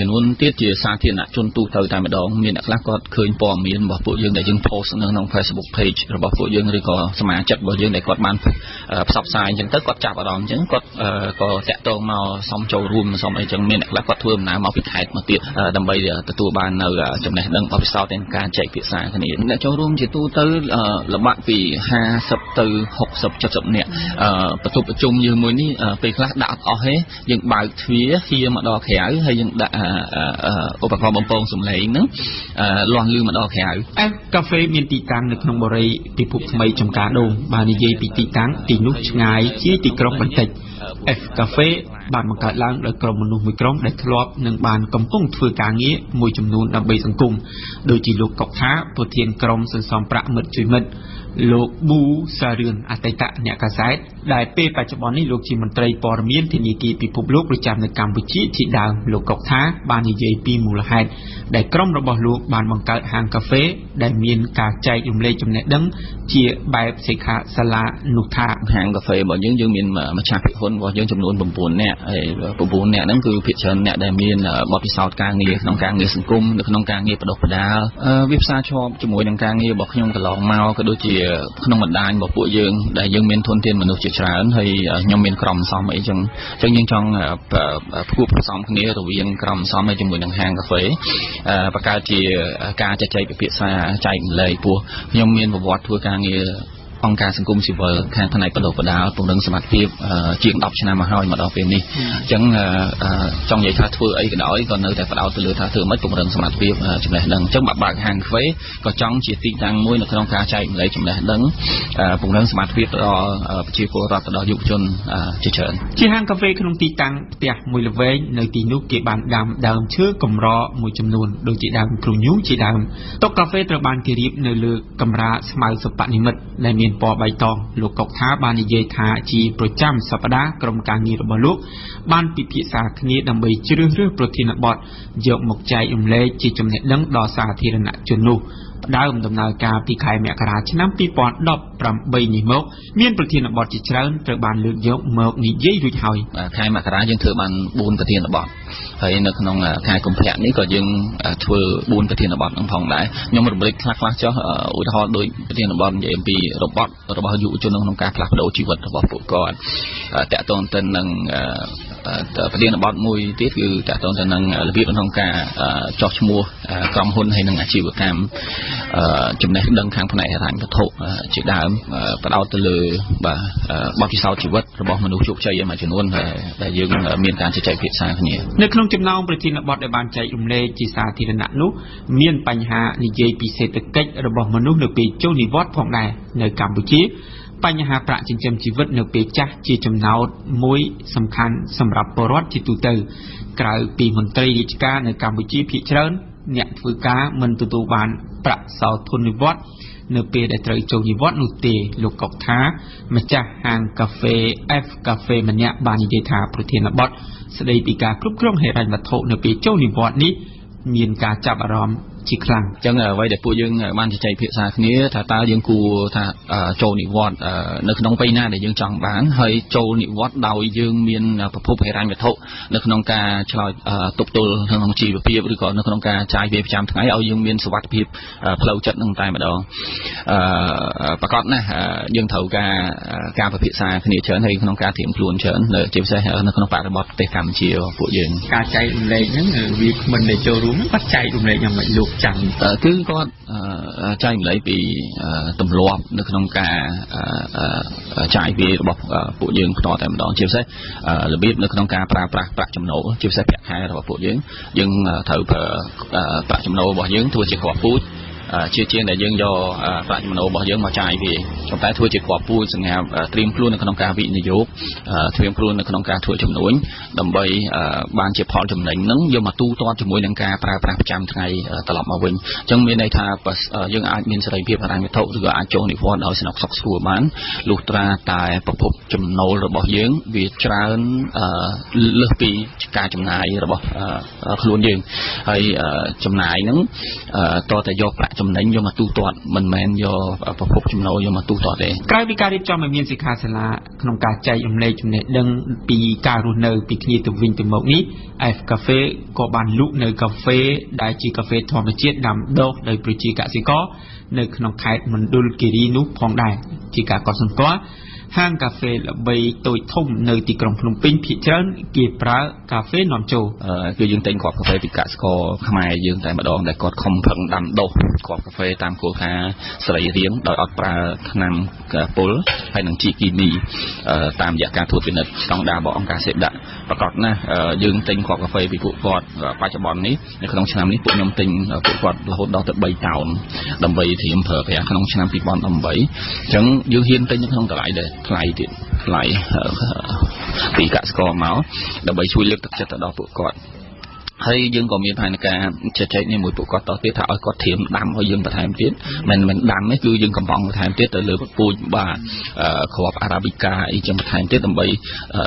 ចំនួនទៀតជាសាធារណជនទូទៅតែម្ដងមានអ្នកខ្លះគាត់ឃើញព័ត៌មានរបស់ពួកយើងដែលយើង post នៅក្នុង Facebook page របស់ពួកយើងឬក៏សមាជិកបើយើងដែលគាត់បានផ្សព្វផ្សាយអញ្ចឹងគាត់ក៏តាក់ទងមកសុំចូលរួមសុំអីចឹងមានអ្នកខ្លះគាត់ធ្វើដំណើរមកពីខេត្តមកទៀតដើម្បីទទួលបាននៅចំណេះដឹងបទពិសោធន៍ទាំងការចែកភាសាគ្នាអ្នកចូលរួមជាទូទៅ បន្ទប់ប្រជុំយើងមួយនេះពេលខ្លះដាក់អត់អស់ទេយើងបើកទ្វារហៀមមកដល់ក្រៅហើយយើងដាក់ឧបករណ៍បំពងសម្លេងហ្នឹងឡើងលឿនមកដល់ក្រៅ បានបង្កើតឡើងដោយក្រុមមនុស្សមួយក្រុមដែលធ្លាប់នឹងបានកំពុងធ្វើការងារមួយចំនួនដើម្បីសង្គមដូចជាលោកកុកថាប្រធានក្រុមសន្សំប្រាក់មិត្តជួយមិត្តលោកប៊ូសារឿនអតីតអ្នកកាសែតដែលពេលបច្ចុប្បន្ននេះលោកជាមន្ត្រីព័ត៌មានធានាគីពិភពលោកប្រចាំនៅកម្ពុជាជាដើមលោកកុកថាបាននិយាយពីមូលហេតុដែលក្រុមរបស់លោកបានបង្កើតហាងកាហ្វេដែលមានការចែករំលែកចំណេះដឹងជាបែបសិក្ខាសាលានោះថាហាងកាហ្ហេរបស់យើងចំនួន 9នាក់ អង្គការសង្គមស៊ីវិលខាងផ្នែកបណ្ដុះបណ្ដាលពង្រឹងសមត្ថភាពជាង ពណ៌បៃតងលោកកុកថាបាននិយាយថាជាប្រចាំសប្ដាហ៍ក្រុមការងាររបស់លោកបានពិភាក្សាគ្នាដើម្បីជ្រើសរើសប្រធានបទយកមកចែករំលែកជាចំណេះដឹងដល់សាធារណជននោះ ដើមដំណើរការពីខែមករាឆ្នាំ ចំណេះដឹងខាងផ្នែកហិរញ្ញវត្ថុជាដើមផ្ដោតទៅលើបទពិសោធន៍ជីវិតរបស់មនុស្សជោគជ័យឯមួយចំនួនដែលយើងមានការចែកភាសាគ្នានៅក្នុងចំណោមប្រធានបទដែលបានចែករំលែកជាសាធារណៈនោះមានបញ្ហានិយាយពីសេដ្ឋកិច្ចរបស់មនុស្សនៅពេលចូលនិវត្តន៍ផងដែរនៅកម្ពុជា Panyaha Pratinjam Jivut no Pecha, Chicham Moi, some can, some rapporot to Crow Pimontre, Ichka, and Kambuchi, Pitron, Niatfuka, Muntuban, Prat South Tunivot, no Pay the Trojivot, no tea, Lokota, Macha, and Cafe, F Cafe, Mania, Bani Data, Protein Bot, Sadica, Club, Heron, the Talk, no Pay, Joni Botney, Minka Jabaram. Chỉ rằng chẳng ở vậy để phụ dương ban chỉ chạy phía xa kia thà ta dương cù thà trâu nị vót nước nông tây na để dương chẳng bán hơi trâu nị vót đầu dương miền phục vụ hệ ran vật thụ nước nông ca trời tục tụ thường nông chỉ về phía còn nước nông ca trái về chạm tháng ấy ở dương miền sọt phía lâu trận nông tài mà đó bà con nè dương thầu ca ca về phía xa kia chở hay nông ca thiểm luồn chở để chịu xe ở nước nông bạc bọt để cầm chiều phụ dương ca chạy lên những việc mình để trâu rúm bắt chạy cùng lại nhầm lục chẳng cứ có chạy lấy bị tầm loạn được nông ca chạy về bọc bộ dưỡng to tầm đó chiều sẽ là biết được nông ca pra pra pra chấm nổ chiều sẽ hai là bộ dưỡng nhưng thử pra chấm nổ bỏ dưỡng thua chỉ khoảng phút chiều chiên để dưỡng do pra chấm nổ bỏ dưỡng mà chạy về trong tay thua chỉ khoảng phút rằng là tiêm luôn được nông ca vị như dốt tiêm luôn được nông ca thua chấm nổi đầm bay ban chỉ họ chấm đánh nắng do mà tu to chấm mũi nông ca pra pra chấm ngày tầm mà mình trong miền này tha dân ai miền Sài Gòn phải làm việc thấu được ai chỗ này phòn ở sọc sọc sủa bán lụt ra tại phục vụ chấm nấu rồi bỏ giếng việc tràn lướt pi cà chấm nải rồi bỏ luôn giếng hay chấm nải nắng to tại do lại chấm đánh do mà tu toàn mình men do phục vụ chấm nấu do mà tu toàn đấy. Cái việc đi cho mình miền Sài Gòn là nông cá chay chấm lê chấm nè đăng pi cà rùn nở pi kia từ vinh từ mộng ní ai cà phê có bàn lụt nở cà phê đại chi cà phê thò mà chết đầm đốt đời bùi chi cả sĩ có nơi nông khai mình đun kỳ đi núp phong đài chỉ cả có sân có hang cà phê là bay tối thông nơi tì còng phun pin thị trấn kịp ra cà phê nằm châu cứ dương tên quạt cà phê bị cả sĩ có mai dương tại mà đòn đại cọt không phẳng đầm đốt quạt cà phê tam cổ kha sợi riêng đòi ọt ra nam pol hay nông chi kỳ đi tam giả ca thuộc việt nam trong đà bỏ ông ca xếp đặt và cọt na dương tên quạt cà phê bị cụ cọt và ba trăm bòn ní nơi nông nam ní cụ nhom tình cụ cọt là hốt đo tận bay tàu đầm bay thì em phở phải ăn nông nam bị bòn đầm bay chẳng dương hiên tên những không cả lại để lại thì lại bị cả score máu đã bị chui lướt chặt ở đó bộ cọt hay dương còn miền Thái này cả chặt chạy như mũi bộ cọt tao thấy thảo có thiểm đam hơi dương và thái tiết mình mình đam mấy cứ dương cầm bóng và thái tiết tới lưới bùi và khọp arabica ý chấm thái tiết đầm bầy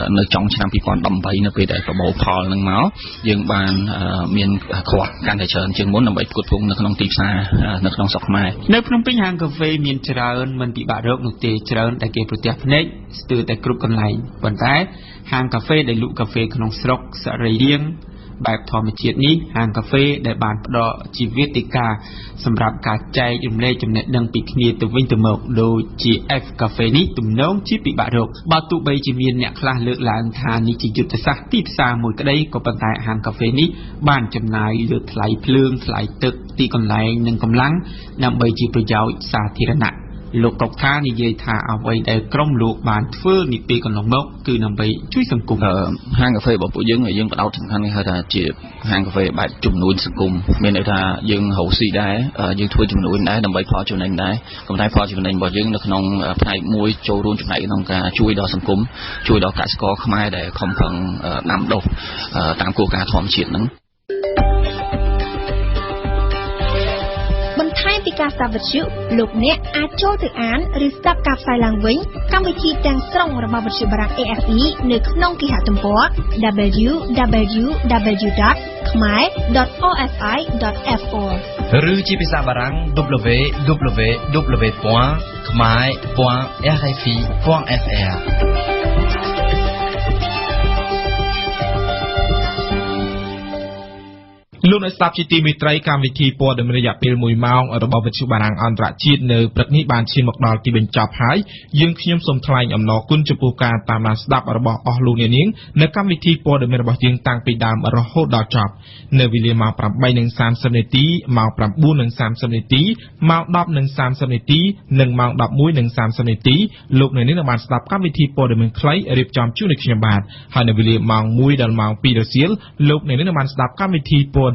nơi trong nam bị còn đầm bầy nơi về để có bầu phò nâng máu dương bàn miền khọp can thể chờ chương muốn đầm bầy cột vùng nơi không tìm xa nơi không sọc mai nơi không biết hàng cà phê miền Trơn mình bị bả rớt một tê Trơn tại kia protein đấy từ tại group còn lại còn cái hàng cà phê đầy lũ cà phê không sọc sợ rầy riêng แบบធម្មជាតិនេះហាងកាហ្វេដែលបានផ្ដល់ជីវិត លោកកុកថានិយាយថាអ្វីដែលក្រុមលោកបានធ្វើនេះពេលកន្លងមកគឺដើម្បីជួយសង្គម ការសាវត្ថិភាពលោកអ្នកអាចចូលទៅអានឬស្ដាប់ការផ្សាយឡើងវិញកម្មវិធីទាំងស្រុងរបស់វិទ្យុបរាំង เอ เอฟ อี នៅក្នុងគេហទំព័រ double-u double-u double-u dot khmer dot o f i dot f o លោកនៅស្ដាប់ជាទីមេត្រីកម្មវិធីព័ត៌មានរយៈពេល មួយម៉ោង របស់វិទ្យុបារាំងអន្តរជាតិនៅព្រឹកនេះបានឈានមកដល់ទីបញ្ចប់ហើយយើងខ្ញុំសូមថ្លែងអំណរគុណចំពោះការតាមដានស្ដាប់របស់អស់លោកអ្នកនាងនៅកម្មវិធីព័ត៌មានរបស់យើងតាំងពីដើមរហូតដល់ចប់នៅវេលាម៉ោង ប្រាំបី និង សាមសិប នាទី ម៉ោង ប្រាំបួន និង សាមសិប នាទីលោកនៅនេះនៅបានស្ដាប់កម្មវិធីព័ត៌មាន